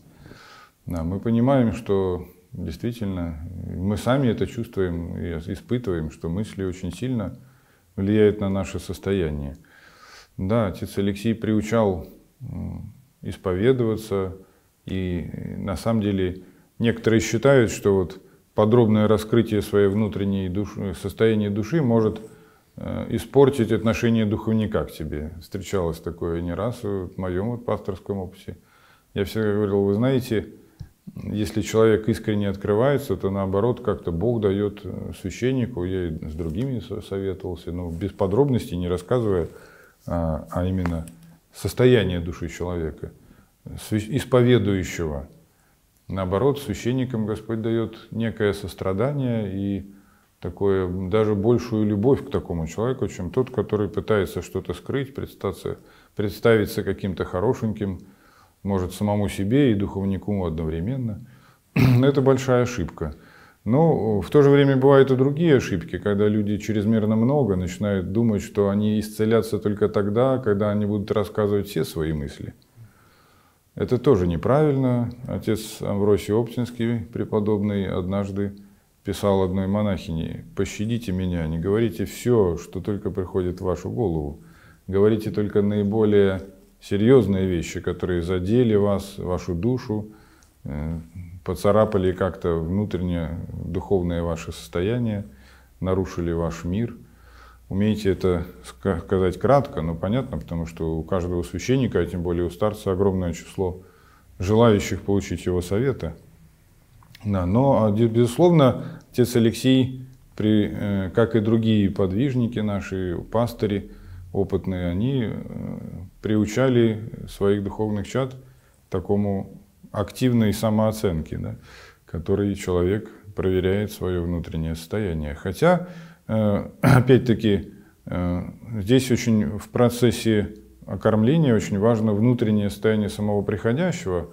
Да, мы понимаем, что действительно мы сами это чувствуем и испытываем, что мысли очень сильно влияют на наше состояние. Да, отец Алексий приучал исповедоваться, и на самом деле некоторые считают, что вот подробное раскрытие своей внутренней души, состояния души может испортить отношение духовника к тебе. Встречалось такое не раз в моем вот пасторском опыте. Я всегда говорил, вы знаете, если человек искренне открывается, то наоборот как-то Бог дает священнику, я и с другими советовался, но без подробностей не рассказывая, а именно состояние души человека, исповедующего. Наоборот, священникам Господь дает некое сострадание и такое, даже большую любовь к такому человеку, чем тот, который пытается что-то скрыть, представиться, представиться каким-то хорошеньким, может, самому себе и духовнику одновременно. Это большая ошибка. Но в то же время бывают и другие ошибки, когда люди чрезмерно много начинают думать, что они исцелятся только тогда, когда они будут рассказывать все свои мысли. Это тоже неправильно. Отец Амвросий Оптинский, преподобный, однажды писал одной монахине: «Пощадите меня, не говорите все, что только приходит в вашу голову. Говорите только наиболее серьезные вещи, которые задели вас, вашу душу, поцарапали как-то внутреннее духовное ваше состояние, нарушили ваш мир». Умеете это сказать кратко, но понятно, потому что у каждого священника, а тем более у старца, огромное число желающих получить его совета. Да, но, безусловно, отец Алексий, при, как и другие подвижники наши, пастыри опытные, они приучали своих духовных чад к такому активной самооценке, да, которой человек проверяет свое внутреннее состояние. Хотя опять-таки, здесь очень в процессе окормления очень важно внутреннее состояние самого приходящего,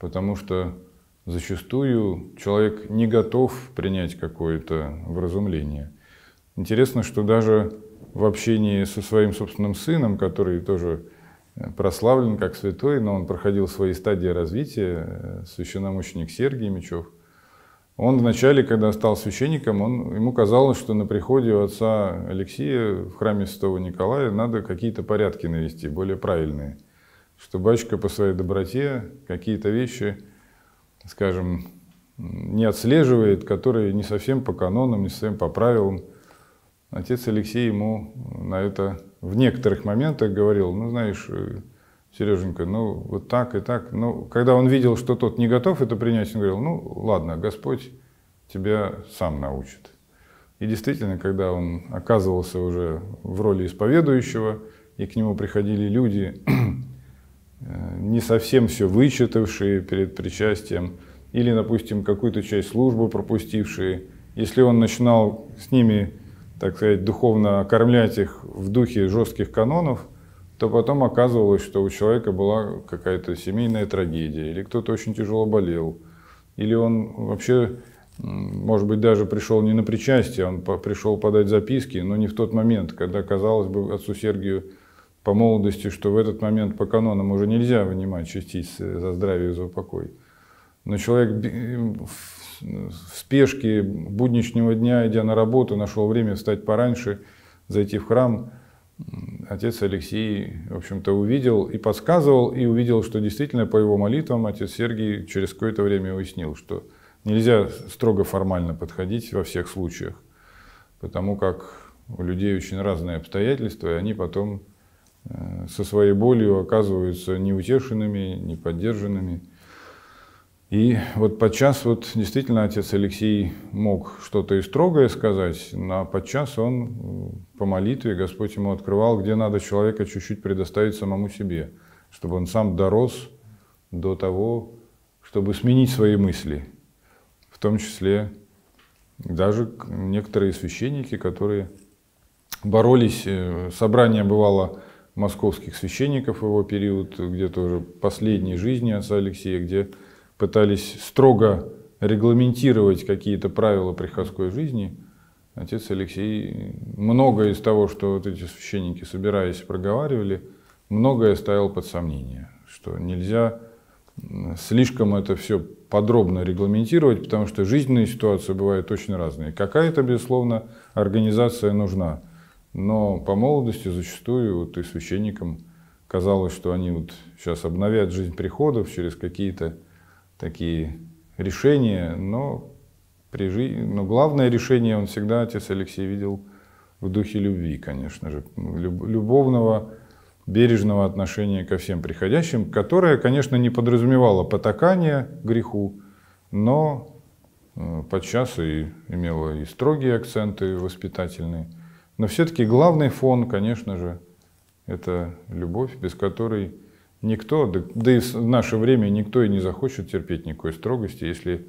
потому что зачастую человек не готов принять какое-то вразумление. Интересно, что даже в общении со своим собственным сыном, который тоже прославлен как святой, но он проходил свои стадии развития, священномученик Сергий Мечёв, он вначале, когда стал священником, он, ему казалось, что на приходе у отца Алексия в храме Святого Николая надо какие-то порядки навести, более правильные. Что батюшка по своей доброте какие-то вещи, скажем, не отслеживает, которые не совсем по канонам, не совсем по правилам. Отец Алексей ему на это в некоторых моментах говорил: ну, знаешь, Сереженька, ну вот так и так. Ну, когда он видел, что тот не готов это принять, он говорил: ну ладно, Господь тебя сам научит. И действительно, когда он оказывался уже в роли исповедующего, и к нему приходили люди, не совсем все вычитавшие перед причастием, или, допустим, какую-то часть службы пропустившие, если он начинал с ними, так сказать, духовно окормлять их в духе жестких канонов, то потом оказывалось, что у человека была какая-то семейная трагедия, или кто-то очень тяжело болел, или он вообще, может быть, даже пришел не на причастие, он пришел подать записки, но не в тот момент, когда, казалось бы, отцу Сергию по молодости, что в этот момент по канонам уже нельзя вынимать частиц за здравие и за упокой. Но человек в спешке будничного дня, идя на работу, нашел время встать пораньше, зайти в храм. Отец Алексий, в общем-то, увидел и подсказывал, и увидел, что действительно по его молитвам отец Сергий через какое-то время уяснил, что нельзя строго формально подходить во всех случаях, потому как у людей очень разные обстоятельства, и они потом со своей болью оказываются неутешенными, неподдержанными. И вот подчас вот действительно отец Алексий мог что-то и строгое сказать, но подчас он по молитве, Господь ему открывал, где надо человека чуть-чуть предоставить самому себе, чтобы он сам дорос до того, чтобы сменить свои мысли, в том числе Даже некоторые священники, которые боролись, собрание бывало московских священников в его период, где-то уже последней жизни отца Алексия, где пытались строго регламентировать какие-то правила приходской жизни. Отец Алексий многое из того, что вот эти священники, собираясь, проговаривали, многое ставил под сомнение, что нельзя слишком это все подробно регламентировать, потому что жизненные ситуации бывают очень разные. Какая-то, безусловно, организация нужна, но по молодости зачастую вот и священникам казалось, что они вот сейчас обновят жизнь приходов через какие-то такие решения, но, при жи... но главное решение он всегда, отец Алексей, видел в духе любви, конечно же, любовного, бережного отношения ко всем приходящим, которое, конечно, не подразумевало потакания греху, но подчас и имело и строгие акценты воспитательные. Но все-таки главный фон, конечно же, это любовь, без которой никто, да и в наше время никто и не захочет терпеть никакой строгости. Если,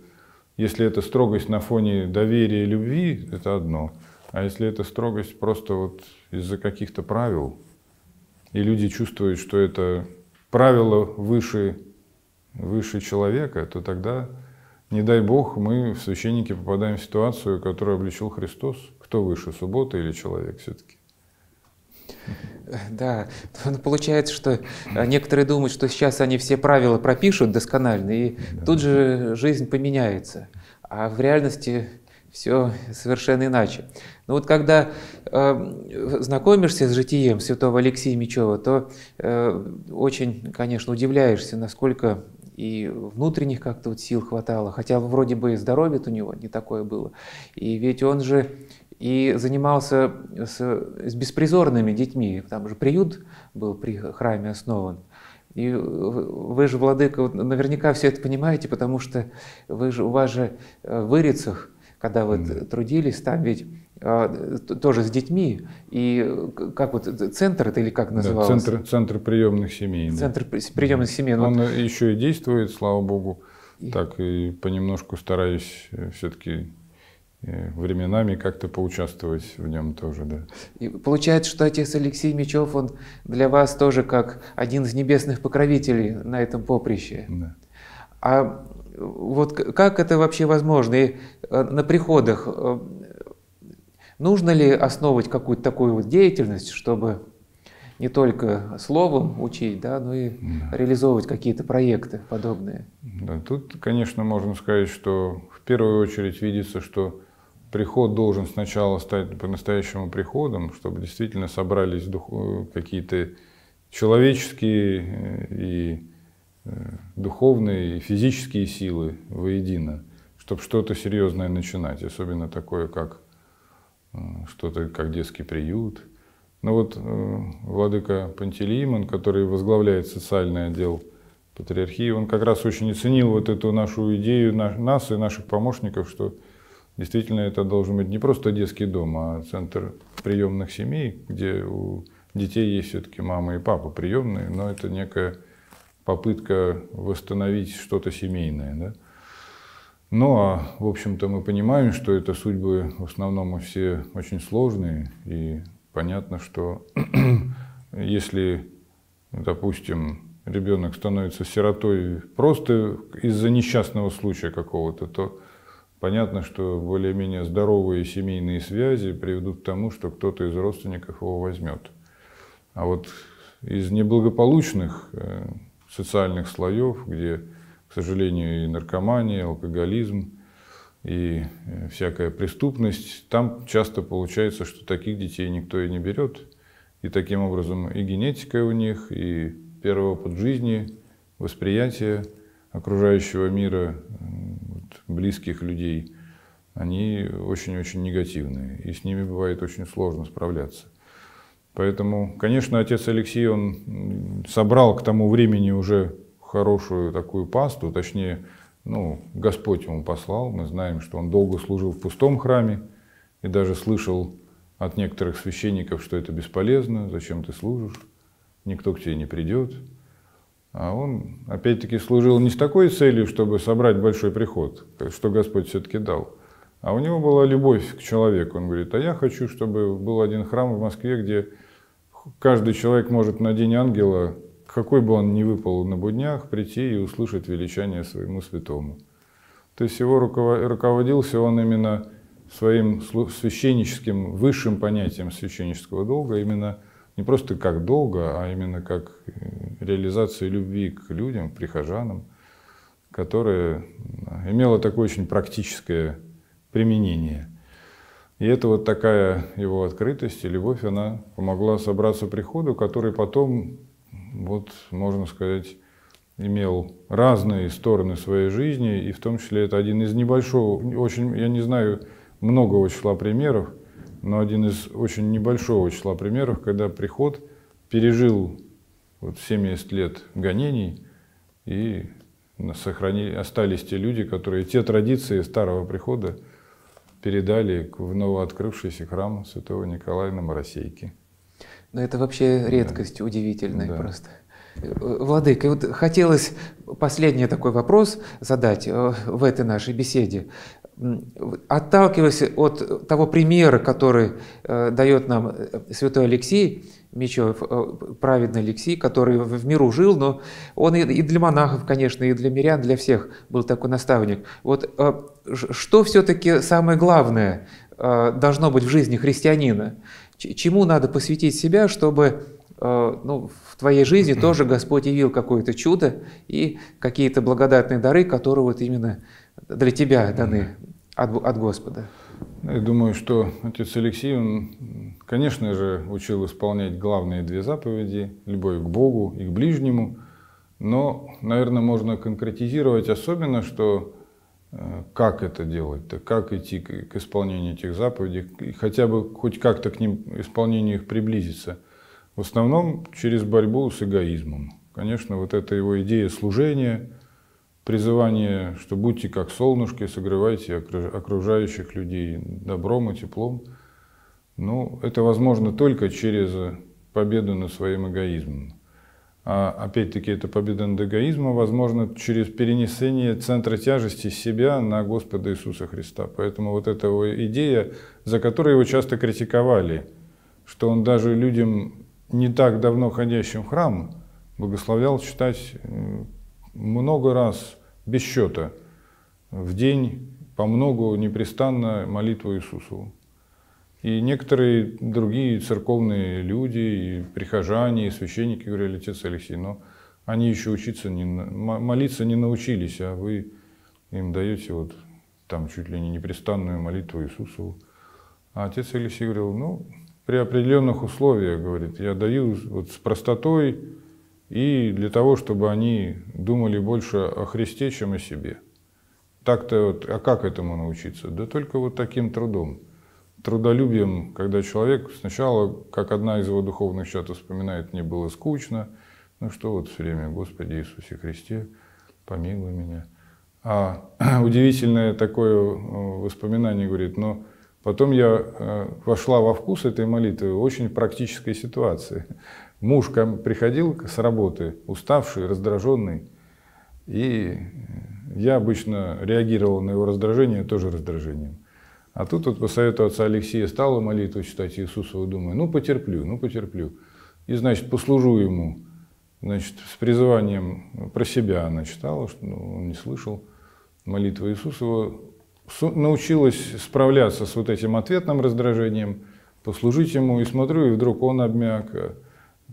если эта строгость на фоне доверия и любви, это одно. А если эта строгость просто вот из-за каких-то правил, и люди чувствуют, что это правило выше, выше человека, то тогда, не дай Бог, мы в священники попадаем в ситуацию, которую обличил Христос. Кто выше, суббота или человек все-таки? Да, получается, что некоторые думают, что сейчас они все правила пропишут досконально, и да, тут же жизнь поменяется. А в реальности все совершенно иначе. Но вот когда э, знакомишься с житием святого Алексия Мечёва, то э, очень, конечно, удивляешься, насколько и внутренних как-то вот сил хватало, хотя вроде бы и здоровье у него не такое было. И ведь он же и занимался с, с беспризорными детьми, там же приют был при храме основан. И вы же, владыка, наверняка все это понимаете, потому что вы же, у вас же в Вырицах, когда вы mm-hmm. трудились, там ведь а, тоже с детьми, и как вот центр это или как назывался? Да, центр, центр приемных семей. Центр да. приемных семей. Он вот еще и действует, слава Богу, и... так и понемножку стараюсь все-таки временами как-то поучаствовать в нем тоже, да. И получается, что отец Алексий Мечёв, он для вас тоже как один из небесных покровителей на этом поприще. Да. А вот как это вообще возможно? И на приходах нужно ли основывать какую-то такую вот деятельность, чтобы не только словом учить, да, но и да. реализовывать какие-то проекты подобные? Да, тут, конечно, можно сказать, что в первую очередь видится, что приход должен сначала стать по-настоящему приходом, чтобы действительно собрались какие-то человеческие и духовные и физические силы воедино, чтобы что-то серьезное начинать, особенно такое, как что-то, как детский приют. Но вот владыка Пантелеимон, который возглавляет социальный отдел патриархии, он как раз очень оценил вот эту нашу идею, нас и наших помощников, что действительно это должен быть не просто детский дом, а центр приемных семей, где у детей есть все-таки мама и папа приемные, но это некая попытка восстановить что-то семейное. Да? Ну, а, в общем-то, мы понимаем, что это судьбы в основном все очень сложные, и понятно, что если, допустим, ребенок становится сиротой просто из-за несчастного случая какого-то, то понятно, что более-менее здоровые семейные связи приведут к тому, что кто-то из родственников его возьмет. А вот из неблагополучных социальных слоев, где, к сожалению, и наркомания, и алкоголизм, и всякая преступность, там часто получается, что таких детей никто и не берет. И таким образом и генетика у них, и первый опыт жизни, восприятие окружающего мира, близких людей, они очень-очень негативные, и с ними бывает очень сложно справляться. Поэтому, конечно, отец Алексий, он собрал к тому времени уже хорошую такую пасту, точнее, ну, Господь ему послал. Мы знаем, что он долго служил в пустом храме и даже слышал от некоторых священников, что это бесполезно, зачем ты служишь, никто к тебе не придет. А он, опять-таки, служил не с такой целью, чтобы собрать большой приход, что Господь все-таки дал, А у него была любовь к человеку. Он говорит, а я хочу, чтобы был один храм в Москве, где каждый человек может на День Ангела, какой бы он ни выпал на буднях, прийти и услышать величание своему святому. То есть его руководился он именно своим священническим, высшим понятием священнического долга, именно не просто как долга, а именно как реализация любви к людям, к прихожанам, которая имела такое очень практическое применение. И это вот такая его открытость и любовь, она помогла собраться приходу, который потом, вот можно сказать, имел разные стороны своей жизни, и в том числе это один из небольшого, очень, я не знаю, многого числа примеров, но один из очень небольшого числа примеров, когда приход пережил вот семьдесят лет гонений, и сохранили, остались те люди, которые те традиции старого прихода передали в новооткрывшийся храм Святого Николая на Маросейке. Но это вообще редкость, да. Удивительная, да. Просто. Владыка, вот хотелось последний такой вопрос задать в этой нашей беседе. Отталкиваясь от того примера, который дает нам святой Алексий Мечёв, праведный Алексий, который в миру жил, но он и для монахов, конечно, и для мирян, для всех был такой наставник. Вот что все-таки самое главное должно быть в жизни христианина? Чему надо посвятить себя, чтобы... Ну, в твоей жизни тоже Господь явил какое-то чудо и какие-то благодатные дары, которые вот именно для тебя даны от, от Господа. Я думаю, что отец Алексий, он, конечно же, учил исполнять главные две заповеди, любовь к Богу и к ближнему, но, наверное, можно конкретизировать особенно, что как это делать-то, как идти к исполнению этих заповедей, и хотя бы хоть как-то к ним, исполнению их приблизиться. В основном через борьбу с эгоизмом. Конечно, вот эта его идея служения, призывание, что будьте как солнышки, согревайте окружающих людей добром и теплом. Ну, это возможно только через победу над своим эгоизмом. А опять-таки, эта победа над эгоизмом возможна через перенесение центра тяжести себя на Господа Иисуса Христа. Поэтому вот эта его идея, за которую его часто критиковали, что он даже людям... не так давно ходящим в храм, благословлял читать много раз, без счета, в день, по многу, непрестанно молитву Иисусу. И некоторые другие церковные люди, и прихожане, и священники говорили, отец Алексий, но они еще учиться не, молиться не научились, а вы им даете вот там чуть ли не непрестанную молитву Иисусу. А отец Алексий говорил, ну... при определенных условиях, говорит, я даю вот с простотой и для того, чтобы они думали больше о Христе, чем о себе. Так-то вот, а как этому научиться? Да только вот таким трудом, трудолюбием, когда человек сначала, как одна из его духовных чат вспоминает, мне было скучно, ну что вот все время, Господи Иисусе Христе, помилуй меня. А удивительное такое воспоминание, говорит, но потом я вошла во вкус этой молитвы в очень практической ситуации. Муж ко мне приходил с работы, уставший, раздраженный, и я обычно реагировал на его раздражение тоже раздражением. А тут вот по совету отца Алексия стала молитву читать Иисусову, думаю, ну потерплю, ну потерплю. И, значит, послужу ему, значит, с призыванием про себя она читала, что он не слышал молитвы Иисусова, научилась справляться с вот этим ответным раздражением, послужить ему, и смотрю, и вдруг он обмяк,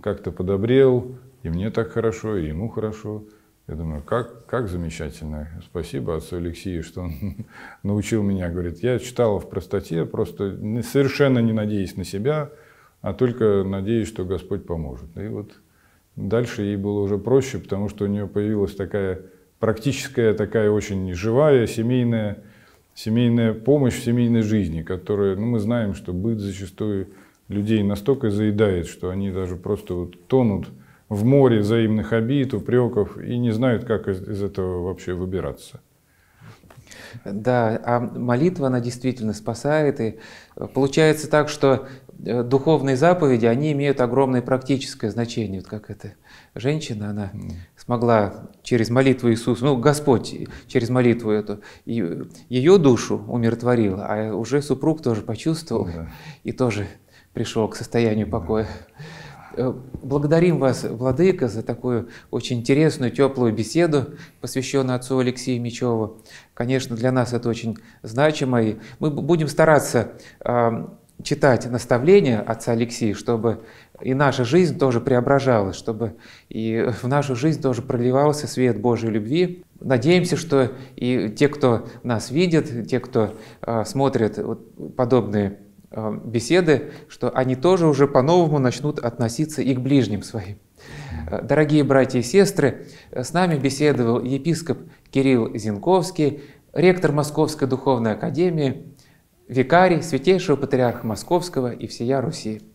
как-то подобрел, и мне так хорошо, и ему хорошо. Я думаю, как, как замечательно. Спасибо отцу Алексию, что он научил меня. Говорит, я читала в простоте, просто совершенно не надеясь на себя, а только надеясь, что Господь поможет. И вот дальше ей было уже проще, потому что у нее появилась такая практическая, такая очень живая, семейная, семейная помощь в семейной жизни, которая, ну, мы знаем, что быт зачастую людей настолько заедает, что они даже просто вот тонут в море взаимных обид, упреков и не знают, как из, из этого вообще выбираться. Да, а молитва, она действительно спасает. И получается так, что духовные заповеди, они имеют огромное практическое значение. Вот как эта женщина, она могла через молитву Иисуса, ну, Господь через молитву эту, ее душу умиротворил, а уже супруг тоже почувствовал да. и тоже пришел к состоянию покоя. Благодарим вас, владыка, за такую очень интересную, теплую беседу, посвященную отцу Алексию Мечёву. Конечно, для нас это очень значимо, и мы будем стараться э, читать наставления отца Алексия, чтобы и наша жизнь тоже преображалась, чтобы и в нашу жизнь тоже проливался свет Божьей любви. Надеемся, что и те, кто нас видит, те, кто э, смотрит вот, подобные беседы, что они тоже уже по-новому начнут относиться и к ближним своим. Дорогие братья и сестры, с нами беседовал епископ Кирилл Зинковский, ректор Московской Духовной Академии, викарий Святейшего Патриарха Московского и всея Руси.